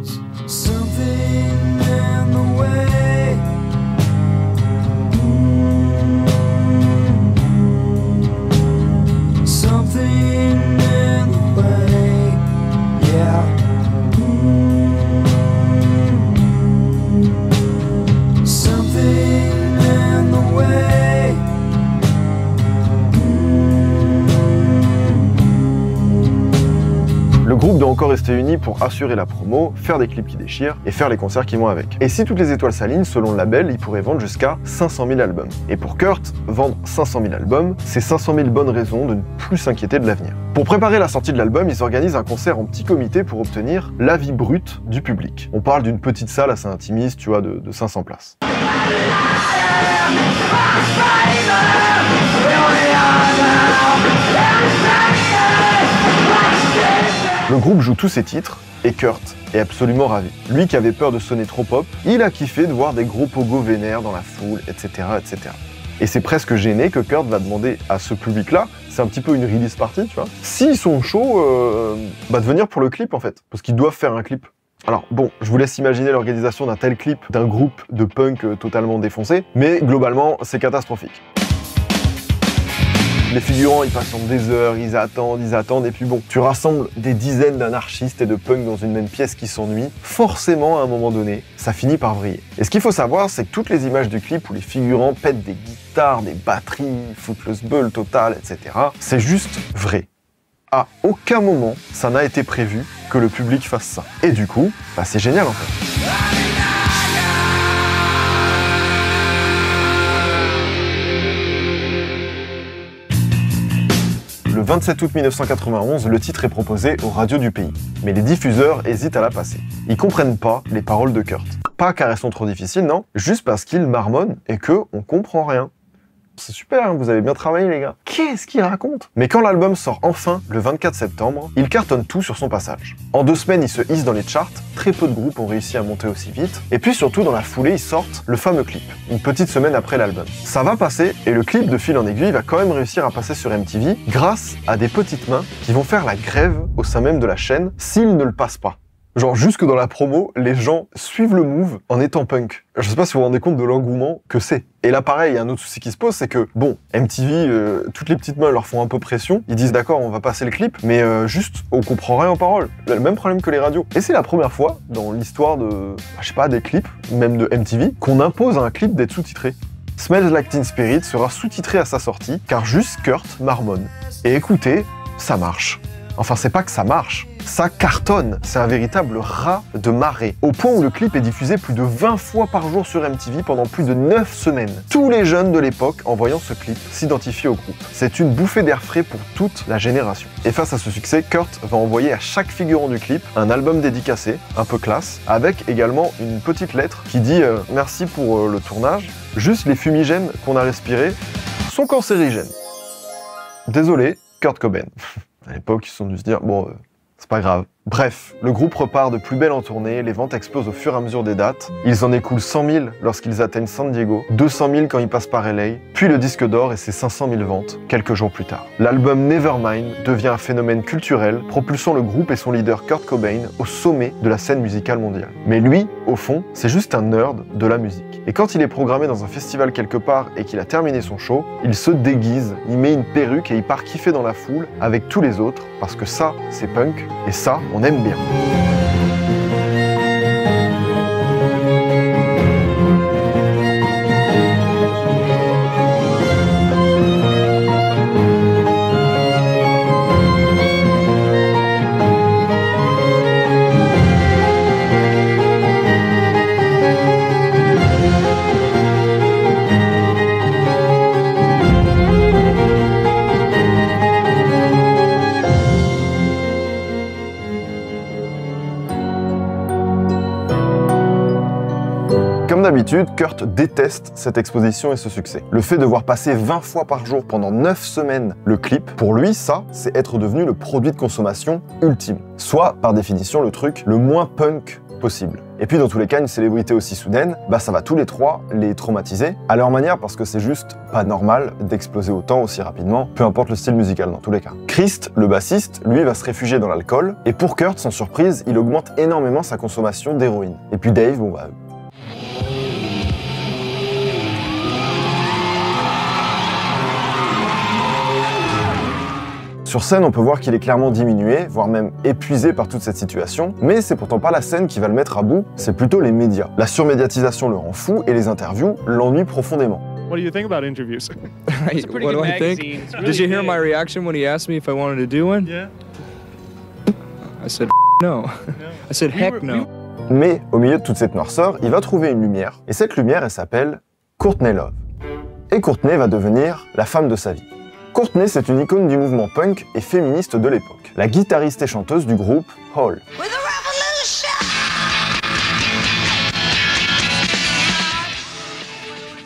Encore rester unis pour assurer la promo, faire des clips qui déchirent et faire les concerts qui vont avec. Et si toutes les étoiles s'alignent, selon le label, ils pourraient vendre jusqu'à 500 000 albums. Et pour Kurt, vendre 500 000 albums, c'est 500 000 bonnes raisons de ne plus s'inquiéter de l'avenir. Pour préparer la sortie de l'album, ils organisent un concert en petit comité pour obtenir l'avis brut du public. On parle d'une petite salle assez intimiste, tu vois, de 500 places. Le groupe joue tous ses titres, et Kurt est absolument ravi. Lui qui avait peur de sonner trop pop, il a kiffé de voir des gros pogos vénères dans la foule, etc. etc. Et c'est presque gêné que Kurt va demander à ce public-là, c'est un petit peu une release party, tu vois, s'ils sont chauds, de venir pour le clip en fait, parce qu'ils doivent faire un clip. Alors bon, je vous laisse imaginer l'organisation d'un tel clip d'un groupe de punk totalement défoncé, mais globalement, c'est catastrophique. Les figurants, ils patientent des heures, ils attendent, et puis bon, tu rassembles des dizaines d'anarchistes et de punks dans une même pièce qui s'ennuie, forcément, à un moment donné, ça finit par vriller. Et ce qu'il faut savoir, c'est que toutes les images du clip où les figurants pètent des guitares, des batteries, foutent le sbeul total, etc., c'est juste vrai. À aucun moment, ça n'a été prévu que le public fasse ça. Et du coup, bah c'est génial en fait. Le 27 août 1991, le titre est proposé aux radios du pays. Mais les diffuseurs hésitent à la passer. Ils comprennent pas les paroles de Kurt. Pas car elles sont trop difficiles, non. Juste parce qu'ils marmonnent et que on comprend rien. C'est super, hein, vous avez bien travaillé les gars. Qu'est-ce qu'il raconte? Mais quand l'album sort enfin, le 24 septembre, il cartonne tout sur son passage. En 2 semaines, il se hisse dans les charts, très peu de groupes ont réussi à monter aussi vite, et puis surtout dans la foulée, ils sortent le fameux clip, une petite semaine après l'album. Ça va passer, et le clip de fil en aiguille va quand même réussir à passer sur MTV, grâce à des petites mains qui vont faire la grève au sein même de la chaîne, s'ils ne le passent pas. Genre jusque dans la promo, les gens suivent le move en étant punk. Je sais pas si vous vous rendez compte de l'engouement que c'est. Et là pareil, il y a un autre souci qui se pose, c'est que bon, MTV, toutes les petites mains leur font un peu pression, ils disent d'accord, on va passer le clip, mais juste, on comprend rien en parole. Le même problème que les radios. Et c'est la première fois dans l'histoire de, je sais pas, des clips, même de MTV, qu'on impose à un clip d'être sous-titré. Smells Like Teen Spirit sera sous-titré à sa sortie, car juste Kurt marmonne. Et écoutez, ça marche. Enfin, c'est pas que ça marche, ça cartonne, c'est un véritable raz de marée, au point où le clip est diffusé plus de 20 fois par jour sur MTV pendant plus de 9 semaines. Tous les jeunes de l'époque, en voyant ce clip, s'identifient au groupe. C'est une bouffée d'air frais pour toute la génération. Et face à ce succès, Kurt va envoyer à chaque figurant du clip un album dédicacé, un peu classe, avec également une petite lettre qui dit « Merci pour le tournage, juste les fumigènes qu'on a respirés sont cancérigènes. » Désolé, Kurt Cobain. À l'époque, ils se sont dû se dire « Bon, c'est pas grave ». Bref, le groupe repart de plus belle en tournée, les ventes explosent au fur et à mesure des dates, ils en écoulent 100 000 lorsqu'ils atteignent San Diego, 200 000 quand ils passent par LA, puis le disque d'or et ses 500 000 ventes quelques jours plus tard. L'album Nevermind devient un phénomène culturel, propulsant le groupe et son leader Kurt Cobain au sommet de la scène musicale mondiale. Mais lui, au fond, c'est juste un nerd de la musique. Et quand il est programmé dans un festival quelque part et qu'il a terminé son show, il se déguise, il met une perruque et il part kiffer dans la foule avec tous les autres, parce que ça, c'est punk, et ça, on aime bien. D'habitude, Kurt déteste cette exposition et ce succès. Le fait de voir passer 20 fois par jour pendant 9 semaines le clip, pour lui, ça, c'est être devenu le produit de consommation ultime. Soit, par définition, le truc le moins punk possible. Et puis dans tous les cas, une célébrité aussi soudaine, bah ça va tous les trois les traumatiser à leur manière, parce que c'est juste pas normal d'exploser autant aussi rapidement, peu importe le style musical dans tous les cas. Christ, le bassiste, lui va se réfugier dans l'alcool, et pour Kurt, sans surprise, il augmente énormément sa consommation d'héroïne. Et puis Dave, bon bah... Sur scène, on peut voir qu'il est clairement diminué, voire même épuisé par toute cette situation, mais c'est pourtant pas la scène qui va le mettre à bout, c'est plutôt les médias. La surmédiatisation le rend fou et les interviews l'ennuient profondément. What do you think about interviews? It's a pretty good magazine. It's really Did you hear my reaction when he asked me if I wanted to do one? Yeah. I said no. I said heck no. Mais au milieu de toute cette noirceur, il va trouver une lumière, et cette lumière, elle s'appelle Courtney Love. Et Courtney va devenir la femme de sa vie. Courtney, c'est une icône du mouvement punk et féministe de l'époque, la guitariste et chanteuse du groupe Hole.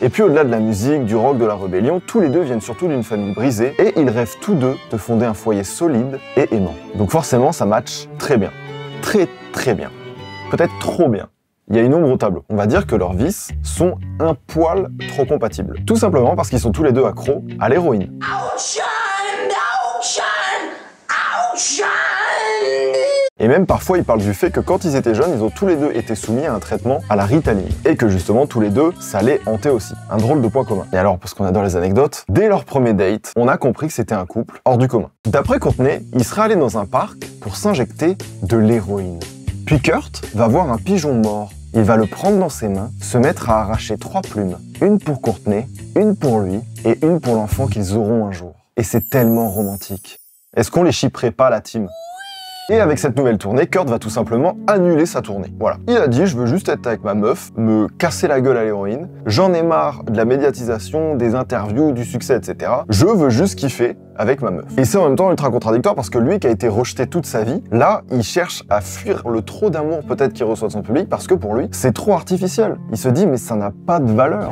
Et puis au-delà de la musique, du rock, de la rébellion, tous les deux viennent surtout d'une famille brisée et ils rêvent tous deux de fonder un foyer solide et aimant. Donc forcément, ça match très bien. Très très bien. Peut-être trop bien. Il y a une ombre au tableau. On va dire que leurs vices sont un poil trop compatibles. Tout simplement parce qu'ils sont tous les deux accros à l'héroïne. Et même parfois, ils parlent du fait que quand ils étaient jeunes, ils ont tous les deux été soumis à un traitement à la Ritaline. Et que justement, tous les deux, ça les hantait aussi. Un drôle de point commun. Et alors, parce qu'on adore les anecdotes, dès leur premier date, on a compris que c'était un couple hors du commun. D'après Courtney, ils seraient allés dans un parc pour s'injecter de l'héroïne. Puis Kurt va voir un pigeon mort. Il va le prendre dans ses mains, se mettre à arracher 3 plumes. Une pour Courtney, une pour lui et une pour l'enfant qu'ils auront un jour. Et c'est tellement romantique. Est-ce qu'on les chipperait pas, la team? Et avec cette nouvelle tournée, Kurt va tout simplement annuler sa tournée. Voilà. Il a dit « Je veux juste être avec ma meuf, me casser la gueule à l'héroïne, j'en ai marre de la médiatisation, des interviews, du succès, etc. Je veux juste kiffer. » avec ma meuf. Et c'est en même temps ultra contradictoire parce que lui qui a été rejeté toute sa vie, là, il cherche à fuir le trop d'amour peut-être qu'il reçoit de son public parce que pour lui, c'est trop artificiel. Il se dit mais ça n'a pas de valeur.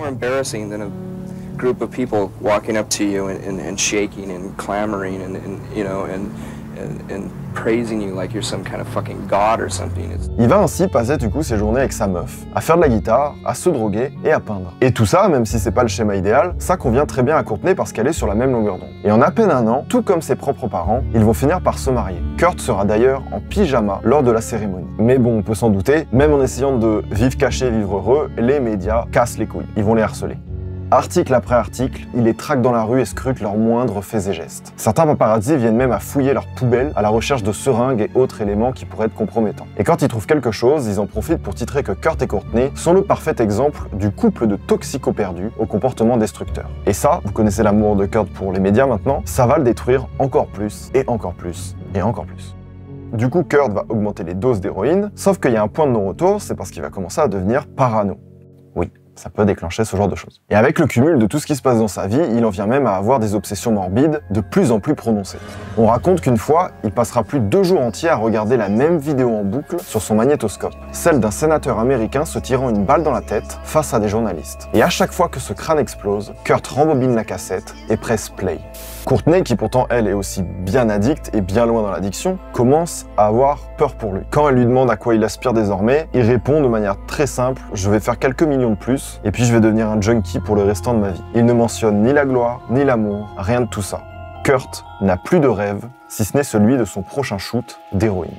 Il va ainsi passer du coup ses journées avec sa meuf, à faire de la guitare, à se droguer et à peindre. Et tout ça, même si c'est pas le schéma idéal, ça convient très bien à Courtney parce qu'elle est sur la même longueur d'onde. Et en à peine un an, tout comme ses propres parents, ils vont finir par se marier. Kurt sera d'ailleurs en pyjama lors de la cérémonie. Mais bon, on peut s'en douter, même en essayant de vivre caché, vivre heureux, les médias cassent les couilles, ils vont les harceler. Article après article, ils les traquent dans la rue et scrutent leurs moindres faits et gestes. Certains paparazzi viennent même à fouiller leurs poubelles à la recherche de seringues et autres éléments qui pourraient être compromettants. Et quand ils trouvent quelque chose, ils en profitent pour titrer que Kurt et Courtney sont le parfait exemple du couple de toxicos perdus au comportement destructeur. Et ça, vous connaissez l'amour de Kurt pour les médias maintenant, ça va le détruire encore plus et encore plus. et encore plus. Du coup, Kurt va augmenter les doses d'héroïne, sauf qu'il y a un point de non-retour, c'est parce qu'il va commencer à devenir parano. Oui, ça peut déclencher ce genre de choses. Et avec le cumul de tout ce qui se passe dans sa vie, il en vient même à avoir des obsessions morbides de plus en plus prononcées. On raconte qu'une fois, il passera plus de 2 jours entiers à regarder la même vidéo en boucle sur son magnétoscope, celle d'un sénateur américain se tirant une balle dans la tête face à des journalistes. Et à chaque fois que ce crâne explose, Kurt rembobine la cassette et presse play. Courtney, qui pourtant elle est aussi bien addicte et bien loin dans l'addiction, commence à avoir peur pour lui. Quand elle lui demande à quoi il aspire désormais, il répond de manière très simple « Je vais faire quelques millions de plus, et puis je vais devenir un junkie pour le restant de ma vie. » Il ne mentionne ni la gloire, ni l'amour, rien de tout ça. Kurt n'a plus de rêve, si ce n'est celui de son prochain shoot d'héroïne.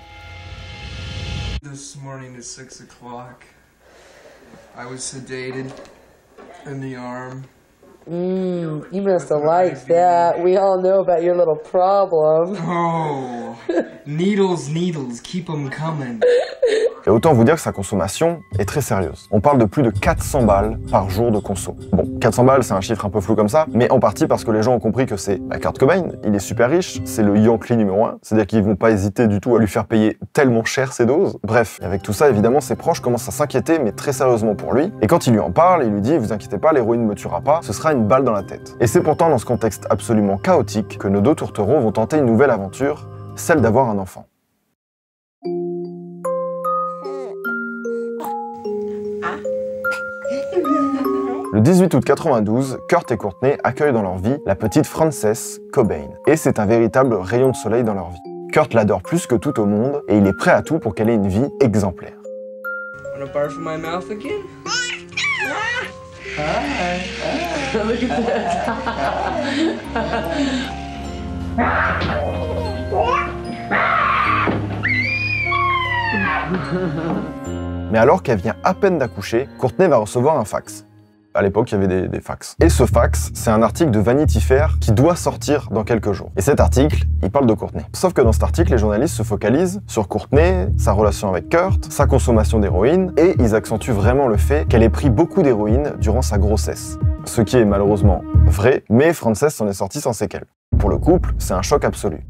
This morning at 6 o'clock, I was sedated in the arm. You must have liked that. We all know about your little problem. Oh, needles, keep them coming. Et autant vous dire que sa consommation est très sérieuse. On parle de plus de 400 balles par jour de conso. Bon, 400 balles, c'est un chiffre un peu flou comme ça, mais en partie parce que les gens ont compris que c'est Kurt Cobain, il est super riche, c'est le Yankee numéro 1, c'est-à-dire qu'ils vont pas hésiter du tout à lui faire payer tellement cher ses doses. Bref, avec tout ça, évidemment, ses proches commencent à s'inquiéter, mais très sérieusement pour lui. Et quand il lui en parle, il lui dit « Vous inquiétez pas, l'héroïne ne me tuera pas, ce sera une balle dans la tête ». Et c'est pourtant dans ce contexte absolument chaotique que nos deux tourtereaux vont tenter une nouvelle aventure, celle d'avoir un enfant. Le 18 août 92, Kurt et Courtney accueillent dans leur vie la petite Frances Cobain. Et c'est un véritable rayon de soleil dans leur vie. Kurt l'adore plus que tout au monde et il est prêt à tout pour qu'elle ait une vie exemplaire. Mais alors qu'elle vient à peine d'accoucher, Courtney va recevoir un fax. À l'époque, il y avait des fax. Et ce fax, c'est un article de Vanity Fair qui doit sortir dans quelques jours. Et cet article, il parle de Courtney. Sauf que dans cet article, les journalistes se focalisent sur Courtney, sa relation avec Kurt, sa consommation d'héroïne, et ils accentuent vraiment le fait qu'elle ait pris beaucoup d'héroïne durant sa grossesse. Ce qui est malheureusement vrai, mais Frances s'en est sortie sans séquelles. Pour le couple, c'est un choc absolu.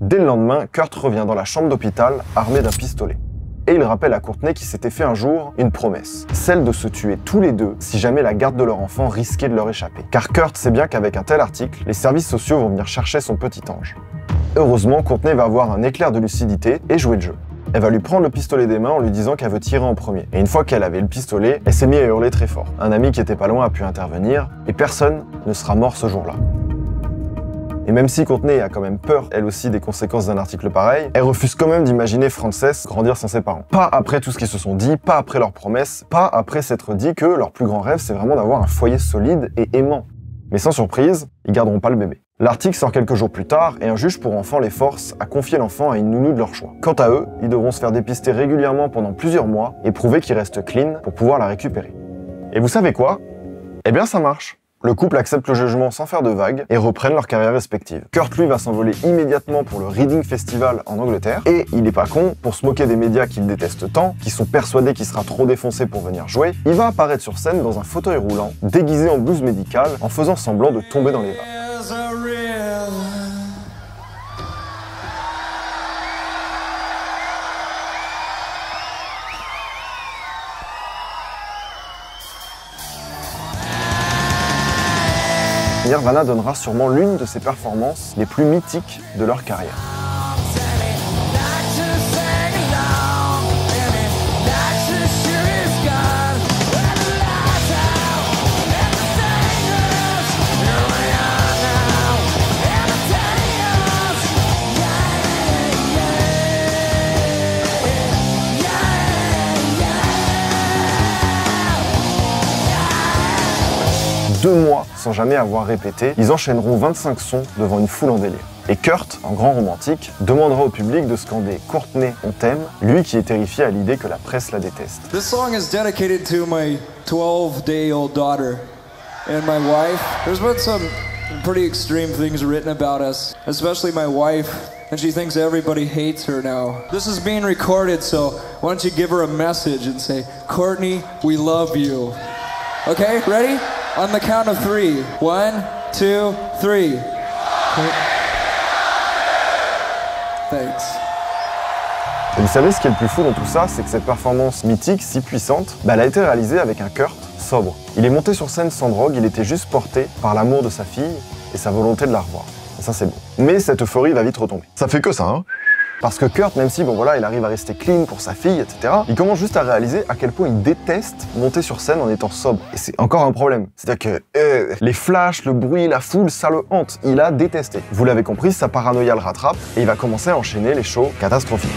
Dès le lendemain, Kurt revient dans la chambre d'hôpital armé d'un pistolet. Et il rappelle à Courtney qu'il s'était fait un jour une promesse, celle de se tuer tous les deux si jamais la garde de leur enfant risquait de leur échapper. Car Kurt sait bien qu'avec un tel article, les services sociaux vont venir chercher son petit ange. Heureusement, Courtney va avoir un éclair de lucidité et jouer le jeu. Elle va lui prendre le pistolet des mains en lui disant qu'elle veut tirer en premier. Et une fois qu'elle avait le pistolet, elle s'est mise à hurler très fort. Un ami qui était pas loin a pu intervenir, et personne ne sera mort ce jour-là. Et même si Courtney a quand même peur, elle aussi, des conséquences d'un article pareil, elle refuse quand même d'imaginer Frances grandir sans ses parents. Pas après tout ce qu'ils se sont dit, pas après leurs promesses, pas après s'être dit que leur plus grand rêve, c'est vraiment d'avoir un foyer solide et aimant. Mais sans surprise, ils garderont pas le bébé. L'article sort quelques jours plus tard, et un juge pour enfants les force à confier l'enfant à une nounou de leur choix. Quant à eux, ils devront se faire dépister régulièrement pendant plusieurs mois et prouver qu'ils restent clean pour pouvoir la récupérer. Et vous savez quoi? Eh bien ça marche! Le couple accepte le jugement sans faire de vagues et reprennent leur carrière respective. Kurt, lui, va s'envoler immédiatement pour le Reading Festival en Angleterre, et il est pas con, pour se moquer des médias qu'il déteste tant, qui sont persuadés qu'il sera trop défoncé pour venir jouer, il va apparaître sur scène dans un fauteuil roulant, déguisé en blouse médicale, en faisant semblant de tomber dans les vagues. Nirvana donnera sûrement l'une de ses performances les plus mythiques de leur carrière. Deux mois sans jamais avoir répété, ils enchaîneront 25 sons devant une foule en délire. Et Kurt, en grand romantique, demandera au public de scander « Courtney, on t'aime », lui qui est terrifié à l'idée que la presse la déteste. This song is dedicated to my 12-day-old daughter and my wife. There's been some pretty extreme things written about us, especially my wife, and she thinks everybody hates her now. This is being recorded, so why don't you give her a message and say « Courtney, we love you ». Okay, ready? On the count of 3. 1, 2, 3. Thanks. Et vous savez ce qui est le plus fou dans tout ça, c'est que cette performance mythique, si puissante, bah, elle a été réalisée avec un Kurt sobre. Il est monté sur scène sans drogue, il était juste porté par l'amour de sa fille et sa volonté de la revoir. Et ça, c'est beau. Mais cette euphorie va vite retomber. Ça fait que ça, hein? Parce que Kurt, même si, bon voilà, il arrive à rester clean pour sa fille, etc., il commence juste à réaliser à quel point il déteste monter sur scène en étant sobre. Et c'est encore un problème. C'est-à-dire que les flashs, le bruit, la foule, ça le hante. Il a détesté. Vous l'avez compris, sa paranoïa le rattrape et il va commencer à enchaîner les shows catastrophiques.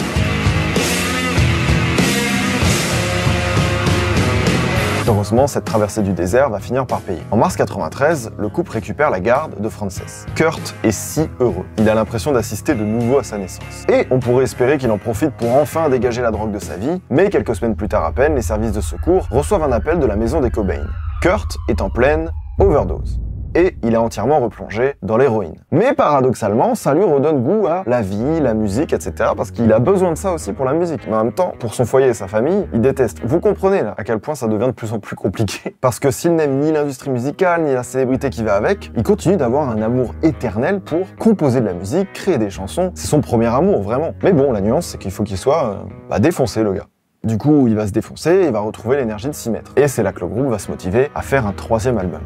Heureusement, cette traversée du désert va finir par payer. En mars 1993, le couple récupère la garde de Frances. Kurt est si heureux. Il a l'impression d'assister de nouveau à sa naissance. Et on pourrait espérer qu'il en profite pour enfin dégager la drogue de sa vie, mais quelques semaines plus tard à peine, les services de secours reçoivent un appel de la maison des Cobain. Kurt est en pleine overdose. Et il a entièrement replongé dans l'héroïne. Mais paradoxalement, ça lui redonne goût à la vie, la musique, etc. Parce qu'il a besoin de ça aussi pour la musique. Mais en même temps, pour son foyer et sa famille, il déteste. Vous comprenez là à quel point ça devient de plus en plus compliqué. Parce que s'il n'aime ni l'industrie musicale, ni la célébrité qui va avec, il continue d'avoir un amour éternel pour composer de la musique, créer des chansons. C'est son premier amour, vraiment. Mais bon, la nuance, c'est qu'il faut qu'il soit défoncé, le gars. Du coup, il va se défoncer et il va retrouver l'énergie de s'y mettre. Et c'est là que le groupe va se motiver à faire un troisième album.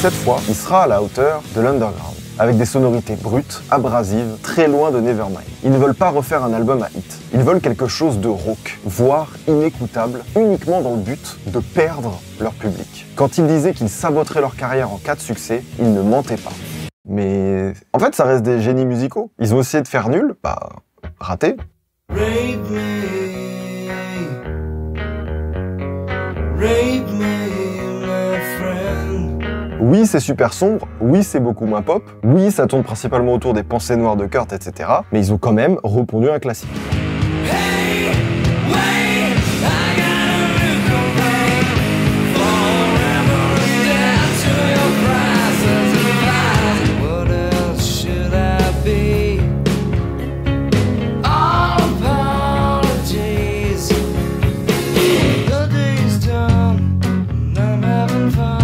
Cette fois, il sera à la hauteur de l'underground, avec des sonorités brutes, abrasives, très loin de Nevermind. Ils ne veulent pas refaire un album à hit, ils veulent quelque chose de rauque, voire inécoutable, uniquement dans le but de perdre leur public. Quand ils disaient qu'ils saboteraient leur carrière en cas de succès, ils ne mentaient pas. Mais en fait, ça reste des génies musicaux. Ils ont essayé de faire nul, bah, raté. Rape me. Oui, c'est super sombre, oui, c'est beaucoup moins pop, oui, ça tourne principalement autour des pensées noires de Kurt, etc. Mais ils ont quand même repondu un classique. Hey, wait, I gotta look away, forever down to your presence. What else should I be? Apologies. The day's done, and I'm having fun.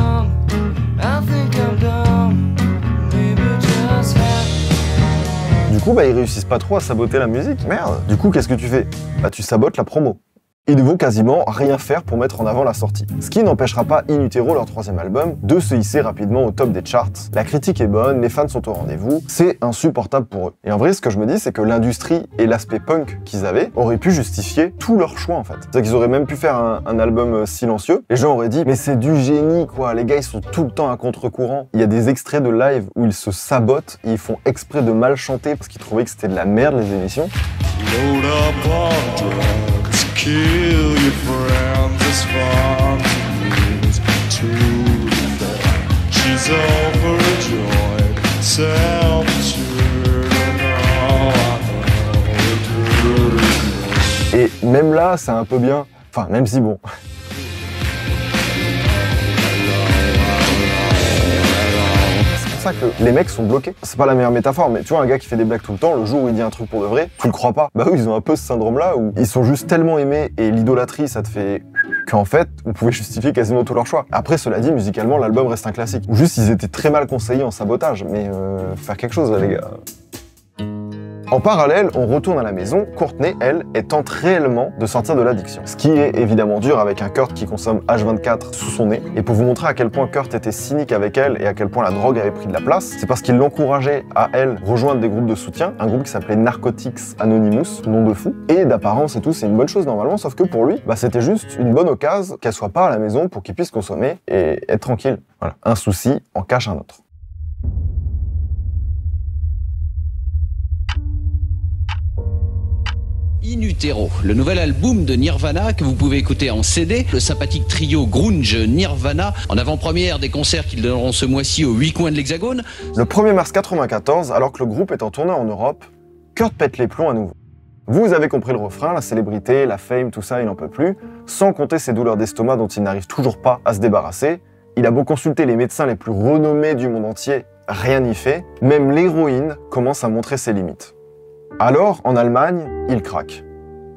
Du coup, bah, ils réussissent pas trop à saboter la musique, merde. Du coup, qu'est-ce que tu fais? Bah, tu sabotes la promo. Ils vont quasiment rien faire pour mettre en avant la sortie. Ce qui n'empêchera pas In Utero, leur troisième album, de se hisser rapidement au top des charts. La critique est bonne, les fans sont au rendez-vous, c'est insupportable pour eux. Et en vrai, ce que je me dis, c'est que l'industrie et l'aspect punk qu'ils avaient auraient pu justifier tout leur choix, en fait. C'est-à-dire qu'ils auraient même pu faire un album silencieux. Les gens auraient dit, mais c'est du génie, quoi, les gars, ils sont tout le temps à contre-courant. Il y a des extraits de live où ils se sabotent et ils font exprès de mal chanter parce qu'ils trouvaient que c'était de la merde, les émissions. Et même là, c'est un peu bien. Enfin, même si bon. C'est pour ça que les mecs sont bloqués. C'est pas la meilleure métaphore, mais tu vois, un gars qui fait des blagues tout le temps, le jour où il dit un truc pour de vrai, tu le crois pas. Bah oui, ils ont un peu ce syndrome-là où ils sont juste tellement aimés et l'idolâtrie, ça te fait qu'en fait, on pouvait justifier quasiment tous leurs choix. Après, cela dit, musicalement, l'album reste un classique. Ou juste, ils étaient très mal conseillés en sabotage, mais faire quelque chose, là, les gars. En parallèle, on retourne à la maison, Courtney, elle, est tente réellement de sortir de l'addiction. Ce qui est évidemment dur avec un Kurt qui consomme H24 sous son nez. Et pour vous montrer à quel point Kurt était cynique avec elle et à quel point la drogue avait pris de la place, c'est parce qu'il l'encourageait à, elle, rejoindre des groupes de soutien, un groupe qui s'appelait Narcotics Anonymous, nom de fou. Et d'apparence et tout, c'est une bonne chose normalement, sauf que pour lui, bah, c'était juste une bonne occasion qu'elle soit pas à la maison pour qu'il puisse consommer et être tranquille. Voilà, un souci en cache un autre. In Utero, le nouvel album de Nirvana que vous pouvez écouter en CD, le sympathique trio grunge Nirvana, en avant-première des concerts qu'ils donneront ce mois-ci aux 8 coins de l'Hexagone. Le 1er mars 1994, alors que le groupe est en tournée en Europe, Kurt pète les plombs à nouveau. Vous avez compris le refrain, la célébrité, la fame, tout ça, il n'en peut plus, sans compter ses douleurs d'estomac dont il n'arrive toujours pas à se débarrasser. Il a beau consulter les médecins les plus renommés du monde entier, rien n'y fait, même l'héroïne commence à montrer ses limites. Alors, en Allemagne, il craque.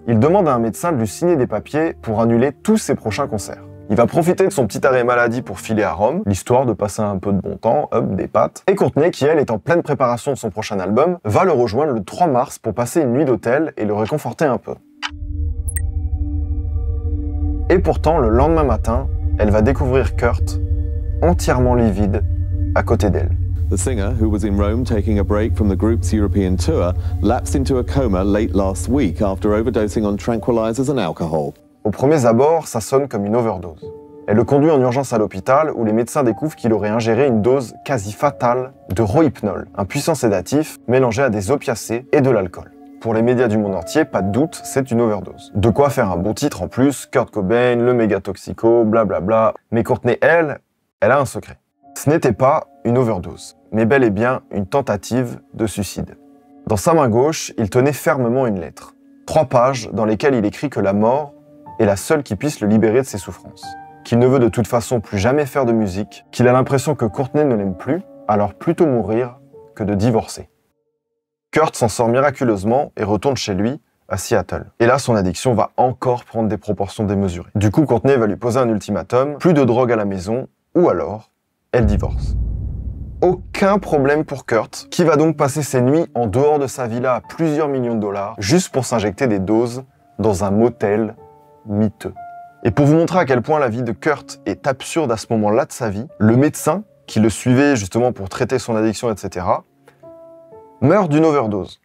Il demande à un médecin de lui signer des papiers pour annuler tous ses prochains concerts. Il va profiter de son petit arrêt maladie pour filer à Rome, l'histoire de passer un peu de bon temps, hop, des pattes. Et Courtney, qui elle est en pleine préparation de son prochain album, va le rejoindre le 3 mars pour passer une nuit d'hôtel et le réconforter un peu. Et pourtant, le lendemain matin, elle va découvrir Kurt, entièrement livide, à côté d'elle. The singer, who was in Rome taking a break from the group's European tour, lapsed into a coma late last week after overdosing on tranquilizers and alcohol. Aux premiers abords, ça sonne comme une overdose. Elle le conduit en urgence à l'hôpital où les médecins découvrent qu'il aurait ingéré une dose quasi fatale de rohypnol, un puissant sédatif mélangé à des opiacés et de l'alcool. Pour les médias du monde entier, pas de doute, c'est une overdose. De quoi faire un bon titre en plus, Kurt Cobain, le méga toxico, blablabla. Mais Courtney, elle a un secret. Ce n'était pas une overdose, mais bel et bien une tentative de suicide. Dans sa main gauche, il tenait fermement une lettre. 3 pages dans lesquelles il écrit que la mort est la seule qui puisse le libérer de ses souffrances. Qu'il ne veut de toute façon plus jamais faire de musique, qu'il a l'impression que Courtney ne l'aime plus, alors plutôt mourir que de divorcer. Kurt s'en sort miraculeusement et retourne chez lui, à Seattle. Et là, son addiction va encore prendre des proportions démesurées. Du coup, Courtney va lui poser un ultimatum, plus de drogue à la maison, ou alors, elle divorce. Aucun problème pour Kurt, qui va donc passer ses nuits en dehors de sa villa à plusieurs millions de dollars, juste pour s'injecter des doses dans un motel miteux. Et pour vous montrer à quel point la vie de Kurt est absurde à ce moment-là de sa vie, le médecin, qui le suivait justement pour traiter son addiction, etc., meurt d'une overdose.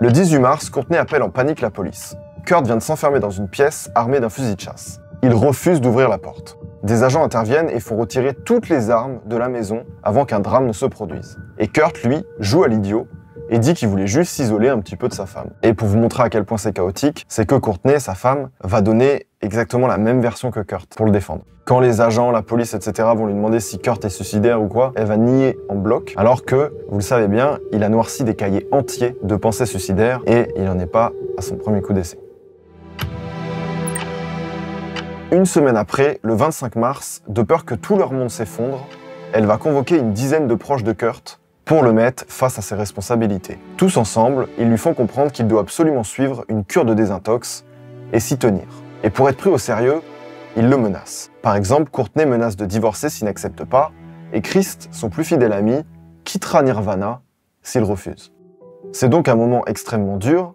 Le 18 mars, Courtney appelle en panique la police. Kurt vient de s'enfermer dans une pièce armée d'un fusil de chasse. Il refuse d'ouvrir la porte. Des agents interviennent et font retirer toutes les armes de la maison avant qu'un drame ne se produise. Et Kurt, lui, joue à l'idiot et dit qu'il voulait juste s'isoler un petit peu de sa femme. Et pour vous montrer à quel point c'est chaotique, c'est que Courtney, sa femme, va donner exactement la même version que Kurt pour le défendre. Quand les agents, la police, etc. vont lui demander si Kurt est suicidaire ou quoi, elle va nier en bloc, alors que, vous le savez bien, il a noirci des cahiers entiers de pensées suicidaires et il n'en est pas à son premier coup d'essai. Une semaine après, le 25 mars, de peur que tout leur monde s'effondre, elle va convoquer une dizaine de proches de Kurt pour le mettre face à ses responsabilités. Tous ensemble, ils lui font comprendre qu'il doit absolument suivre une cure de désintox et s'y tenir. Et pour être pris au sérieux, ils le menacent. Par exemple, Courtney menace de divorcer s'il n'accepte pas, et Chris, son plus fidèle ami, quittera Nirvana s'il refuse. C'est donc un moment extrêmement dur,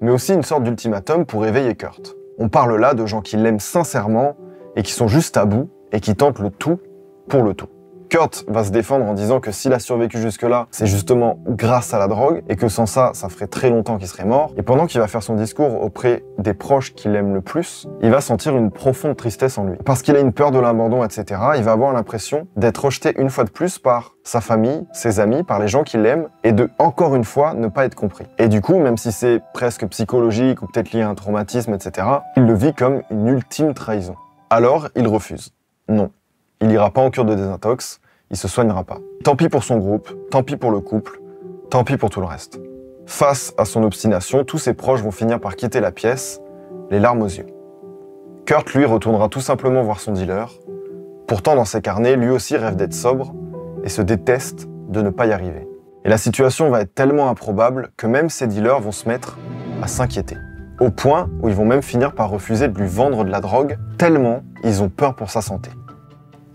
mais aussi une sorte d'ultimatum pour éveiller Kurt. On parle là de gens qui l'aiment sincèrement et qui sont juste à bout et qui tentent le tout pour le tout. Kurt va se défendre en disant que s'il a survécu jusque-là, c'est justement grâce à la drogue et que sans ça, ça ferait très longtemps qu'il serait mort. Et pendant qu'il va faire son discours auprès des proches qu'il aime le plus, il va sentir une profonde tristesse en lui. Parce qu'il a une peur de l'abandon, etc., il va avoir l'impression d'être rejeté une fois de plus par sa famille, ses amis, par les gens qu'il aime et de, encore une fois, ne pas être compris. Et du coup, même si c'est presque psychologique ou peut-être lié à un traumatisme, etc., il le vit comme une ultime trahison. Alors, il refuse. Non. Il n'ira pas en cure de désintox, il se soignera pas. Tant pis pour son groupe, tant pis pour le couple, tant pis pour tout le reste. Face à son obstination, tous ses proches vont finir par quitter la pièce, les larmes aux yeux. Kurt, lui, retournera tout simplement voir son dealer. Pourtant, dans ses carnets, lui aussi rêve d'être sobre et se déteste de ne pas y arriver. Et la situation va être tellement improbable que même ses dealers vont se mettre à s'inquiéter. Au point où ils vont même finir par refuser de lui vendre de la drogue tellement ils ont peur pour sa santé.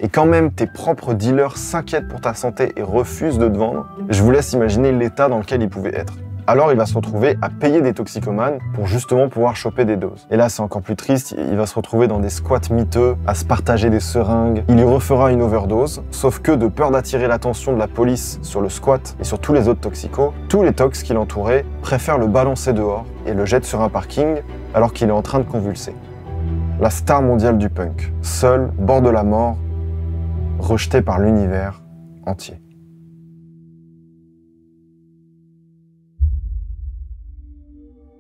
Et quand même tes propres dealers s'inquiètent pour ta santé et refusent de te vendre, je vous laisse imaginer l'état dans lequel il pouvait être. Alors il va se retrouver à payer des toxicomanes pour justement pouvoir choper des doses. Et là c'est encore plus triste, il va se retrouver dans des squats miteux, à se partager des seringues, il lui refera une overdose, sauf que de peur d'attirer l'attention de la police sur le squat et sur tous les autres toxicos, tous les tox qui l'entouraient préfèrent le balancer dehors et le jettent sur un parking alors qu'il est en train de convulser. La star mondiale du punk, seule, bord de la mort, rejeté par l'univers entier.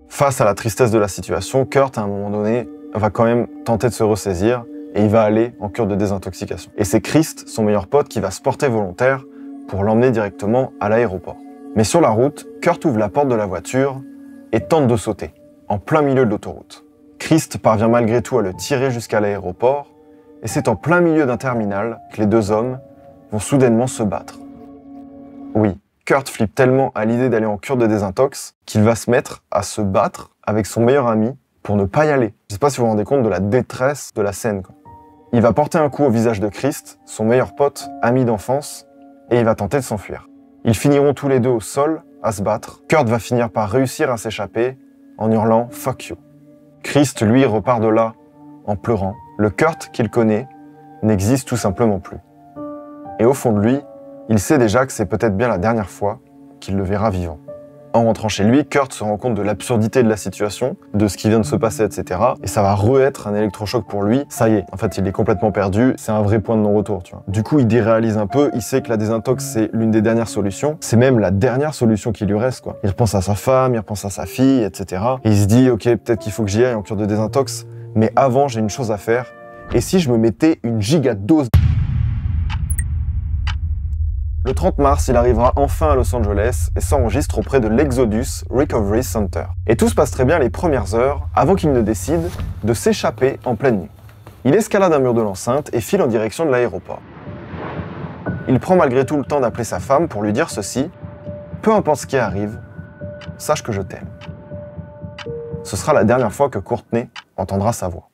Face à la tristesse de la situation, Kurt, à un moment donné, va quand même tenter de se ressaisir et il va aller en cure de désintoxication. Et c'est Chris, son meilleur pote, qui va se porter volontaire pour l'emmener directement à l'aéroport. Mais sur la route, Kurt ouvre la porte de la voiture et tente de sauter, en plein milieu de l'autoroute. Chris parvient malgré tout à le tirer jusqu'à l'aéroport. Et c'est en plein milieu d'un terminal que les deux hommes vont soudainement se battre. Oui, Kurt flippe tellement à l'idée d'aller en cure de désintox qu'il va se mettre à se battre avec son meilleur ami pour ne pas y aller. Je sais pas si vous vous rendez compte de la détresse de la scène, quoi. Il va porter un coup au visage de Christ, son meilleur pote, ami d'enfance, et il va tenter de s'enfuir. Ils finiront tous les deux au sol, à se battre. Kurt va finir par réussir à s'échapper en hurlant « Fuck you ». Christ, lui, repart de là en pleurant. Le Kurt qu'il connaît n'existe tout simplement plus. Et au fond de lui, il sait déjà que c'est peut-être bien la dernière fois qu'il le verra vivant. En rentrant chez lui, Kurt se rend compte de l'absurdité de la situation, de ce qui vient de se passer, etc. Et ça va re-être un électrochoc pour lui. Ça y est, en fait, il est complètement perdu. C'est un vrai point de non-retour, tu vois. Du coup, il déréalise un peu. Il sait que la désintox, c'est l'une des dernières solutions. C'est même la dernière solution qui lui reste, quoi. Il repense à sa femme, il repense à sa fille, etc. Et il se dit, ok, peut-être qu'il faut que j'y aille en cure de désintox. Mais avant, j'ai une chose à faire. Et si je me mettais une giga dose? Le 30 mars, il arrivera enfin à Los Angeles et s'enregistre auprès de l'Exodus Recovery Center. Et tout se passe très bien les premières heures, avant qu'il ne décide de s'échapper en pleine nuit. Il escalade un mur de l'enceinte et file en direction de l'aéroport. Il prend malgré tout le temps d'appeler sa femme pour lui dire ceci: « Peu importe ce qui arrive, sache que je t'aime. » Ce sera la dernière fois que Courtney entendra sa voix.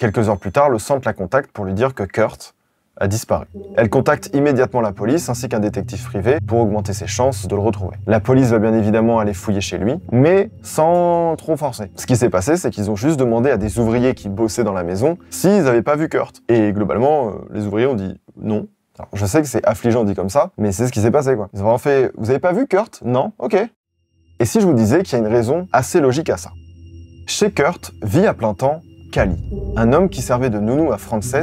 Quelques heures plus tard, le centre la contacte pour lui dire que Kurt a disparu. Elle contacte immédiatement la police ainsi qu'un détective privé pour augmenter ses chances de le retrouver. La police va bien évidemment aller fouiller chez lui, mais sans trop forcer. Ce qui s'est passé, c'est qu'ils ont juste demandé à des ouvriers qui bossaient dans la maison s'ils n'avaient pas vu Kurt. Et globalement, les ouvriers ont dit non. Alors, je sais que c'est affligeant dit comme ça, mais c'est ce qui s'est passé, quoi. Ils ont vraiment fait « Vous avez pas vu Kurt? Non? Ok. » Et si je vous disais qu'il y a une raison assez logique à ça? Chez Kurt vit à plein temps Kali, un homme qui servait de nounou à Frances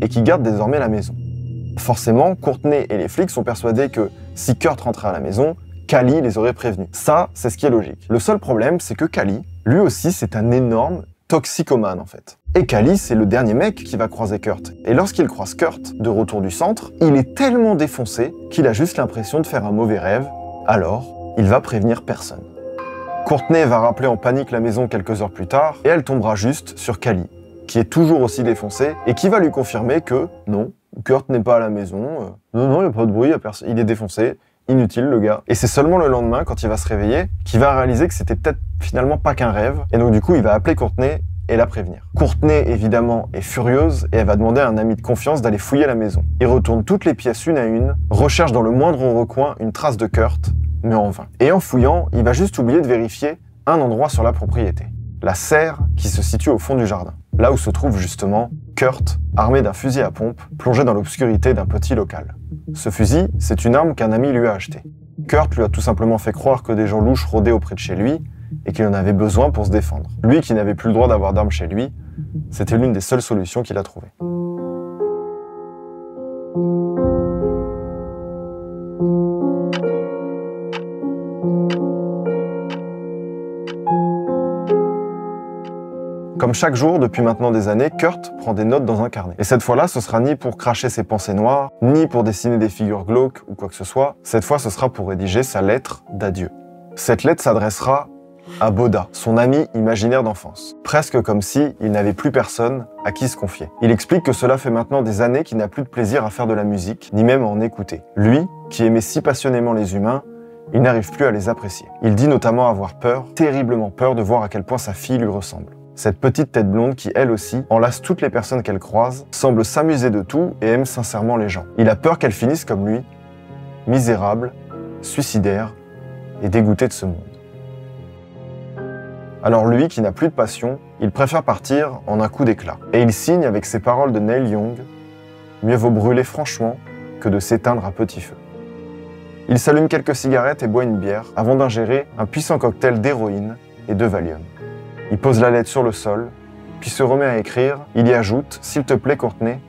et qui garde désormais la maison. Forcément, Courtney et les flics sont persuadés que si Kurt rentrait à la maison, Kali les aurait prévenus. Ça, c'est ce qui est logique. Le seul problème, c'est que Kali, lui aussi, c'est un énorme toxicomane en fait. Et Kali, c'est le dernier mec qui va croiser Kurt. Et lorsqu'il croise Kurt, de retour du centre, il est tellement défoncé qu'il a juste l'impression de faire un mauvais rêve. Alors, il va prévenir personne. Courtney va rappeler en panique la maison quelques heures plus tard, et elle tombera juste sur Kali, qui est toujours aussi défoncée, et qui va lui confirmer que non, Kurt n'est pas à la maison, non, il n'y a pas de bruit, il est défoncé, inutile le gars. Et c'est seulement le lendemain, quand il va se réveiller, qu'il va réaliser que c'était peut-être finalement pas qu'un rêve, et donc du coup il va appeler Courtney et la prévenir. Courtney, évidemment, est furieuse, et elle va demander à un ami de confiance d'aller fouiller la maison. Il retourne toutes les pièces une à une, recherche dans le moindre recoin une trace de Kurt, mais en vain. Et en fouillant, il va juste oublier de vérifier un endroit sur la propriété. La serre qui se situe au fond du jardin. Là où se trouve justement Kurt, armé d'un fusil à pompe, plongé dans l'obscurité d'un petit local. Ce fusil, c'est une arme qu'un ami lui a achetée. Kurt lui a tout simplement fait croire que des gens louches rôdaient auprès de chez lui et qu'il en avait besoin pour se défendre. Lui qui n'avait plus le droit d'avoir d'armes chez lui, c'était l'une des seules solutions qu'il a trouvées. Comme chaque jour, depuis maintenant des années, Kurt prend des notes dans un carnet. Et cette fois-là, ce sera ni pour cracher ses pensées noires, ni pour dessiner des figures glauques ou quoi que ce soit. Cette fois, ce sera pour rédiger sa lettre d'adieu. Cette lettre s'adressera à Boda, son ami imaginaire d'enfance. Presque comme si il n'avait plus personne à qui se confier. Il explique que cela fait maintenant des années qu'il n'a plus de plaisir à faire de la musique, ni même à en écouter. Lui, qui aimait si passionnément les humains, il n'arrive plus à les apprécier. Il dit notamment avoir peur, terriblement peur, de voir à quel point sa fille lui ressemble. Cette petite tête blonde qui, elle aussi, enlace toutes les personnes qu'elle croise, semble s'amuser de tout et aime sincèrement les gens. Il a peur qu'elle finisse comme lui, misérable, suicidaire et dégoûtée de ce monde. Alors lui, qui n'a plus de passion, il préfère partir en un coup d'éclat. Et il signe avec ces paroles de Neil Young « Mieux vaut brûler franchement que de s'éteindre à petit feu ». Il s'allume quelques cigarettes et boit une bière avant d'ingérer un puissant cocktail d'héroïne et de Valium. Il pose la lettre sur le sol, puis se remet à écrire. Il y ajoute « S'il te plaît, Courtney,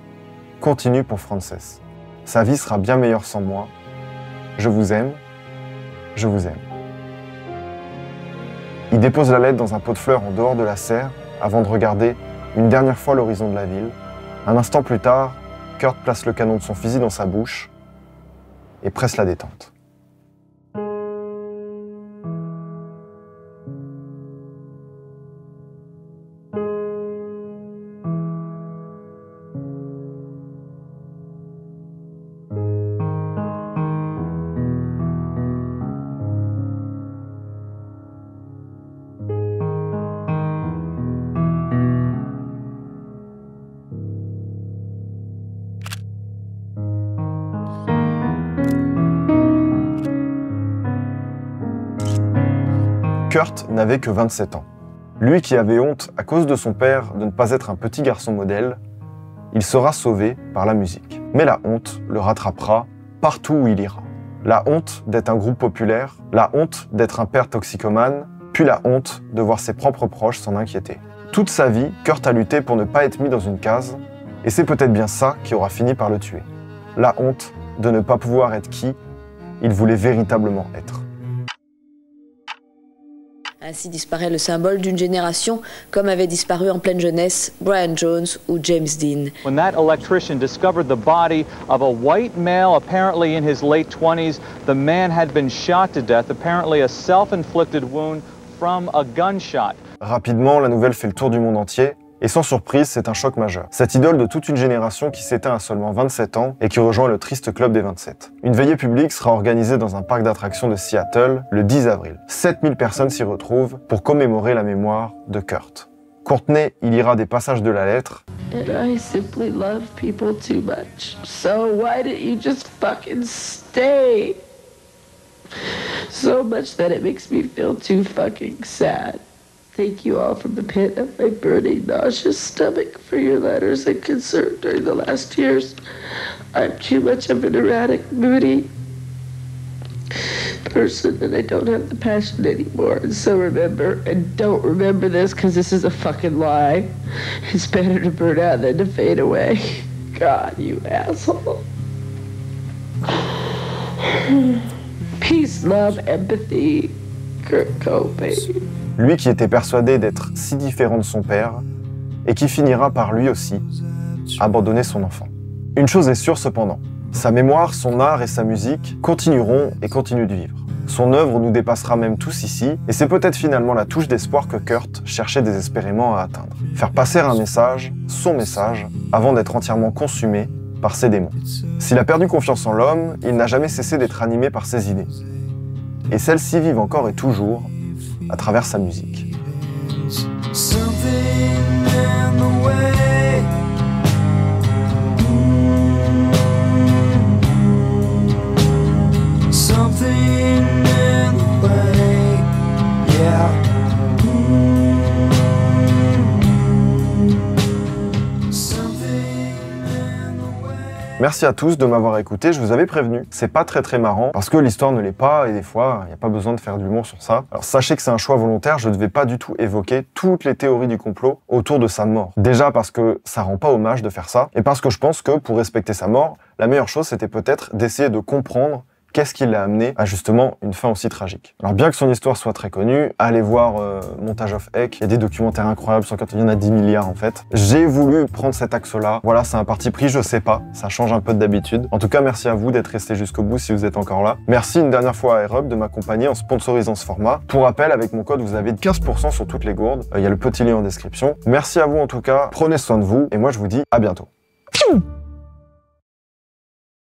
continue pour Frances. Sa vie sera bien meilleure sans moi. Je vous aime. Je vous aime. » Il dépose la lettre dans un pot de fleurs en dehors de la serre, avant de regarder une dernière fois l'horizon de la ville. Un instant plus tard, Kurt place le canon de son fusil dans sa bouche et presse la détente. Kurt n'avait que 27 ans. Lui qui avait honte à cause de son père de ne pas être un petit garçon modèle, il sera sauvé par la musique. Mais la honte le rattrapera partout où il ira. La honte d'être un groupe populaire, la honte d'être un père toxicomane, puis la honte de voir ses propres proches s'en inquiéter. Toute sa vie, Kurt a lutté pour ne pas être mis dans une case, et c'est peut-être bien ça qui aura fini par le tuer. La honte de ne pas pouvoir être qui il voulait véritablement être. Ainsi disparaît le symbole d'une génération, comme avait disparu en pleine jeunesse Brian Jones ou James Dean. When that electrician discovered the body of a white male, apparently in his late 20s, the man had been shot to death, apparently a self-inflicted wound from a gunshot. Rapidement, la nouvelle fait le tour du monde entier, et sans surprise, c'est un choc majeur. Cette idole de toute une génération qui s'éteint à seulement 27 ans et qui rejoint le triste club des 27. Une veillée publique sera organisée dans un parc d'attractions de Seattle le 10 avril. 7000 personnes s'y retrouvent pour commémorer la mémoire de Kurt. Courtney y lira des passages de la lettre. And I simply love people too much. So why did you just fucking stay? So much that it makes me feel too fucking sad. Thank you all from the pit of my burning, nauseous stomach for your letters and concern during the last years. I'm too much of an erratic, moody person, and I don't have the passion anymore. And so remember, and don't remember this, because this is a fucking lie. It's better to burn out than to fade away. God, you asshole. Peace, love, empathy, Kurt Cobain. Lui qui était persuadé d'être si différent de son père, et qui finira par lui aussi abandonner son enfant. Une chose est sûre cependant, sa mémoire, son art et sa musique continueront et continuent de vivre. Son œuvre nous dépassera même tous ici, et c'est peut-être finalement la touche d'espoir que Kurt cherchait désespérément à atteindre. Faire passer un message, son message, avant d'être entièrement consumé par ses démons. S'il a perdu confiance en l'homme, il n'a jamais cessé d'être animé par ses idées. Et celles-ci vivent encore et toujours, à travers sa musique. Merci à tous de m'avoir écouté, je vous avais prévenu, c'est pas très marrant parce que l'histoire ne l'est pas et des fois il n'y a pas besoin de faire de l'humour sur ça. Alors sachez que c'est un choix volontaire, je ne vais pas du tout évoquer toutes les théories du complot autour de sa mort. Déjà parce que ça rend pas hommage de faire ça et parce que je pense que pour respecter sa mort, la meilleure chose c'était peut-être d'essayer de comprendre qu'est-ce qui l'a amené à justement une fin aussi tragique. Alors bien que son histoire soit très connue, allez voir Montage of Heck, il y a des documentaires incroyables, il y en a 10 milliards en fait. J'ai voulu prendre cet axe-là, voilà c'est un parti pris, je sais pas, ça change un peu d'habitude. En tout cas merci à vous d'être resté jusqu'au bout si vous êtes encore là. Merci une dernière fois à Air Up de m'accompagner en sponsorisant ce format. Pour rappel, avec mon code vous avez 15% sur toutes les gourdes, il y a le petit lien en description. Merci à vous en tout cas, prenez soin de vous et moi je vous dis à bientôt.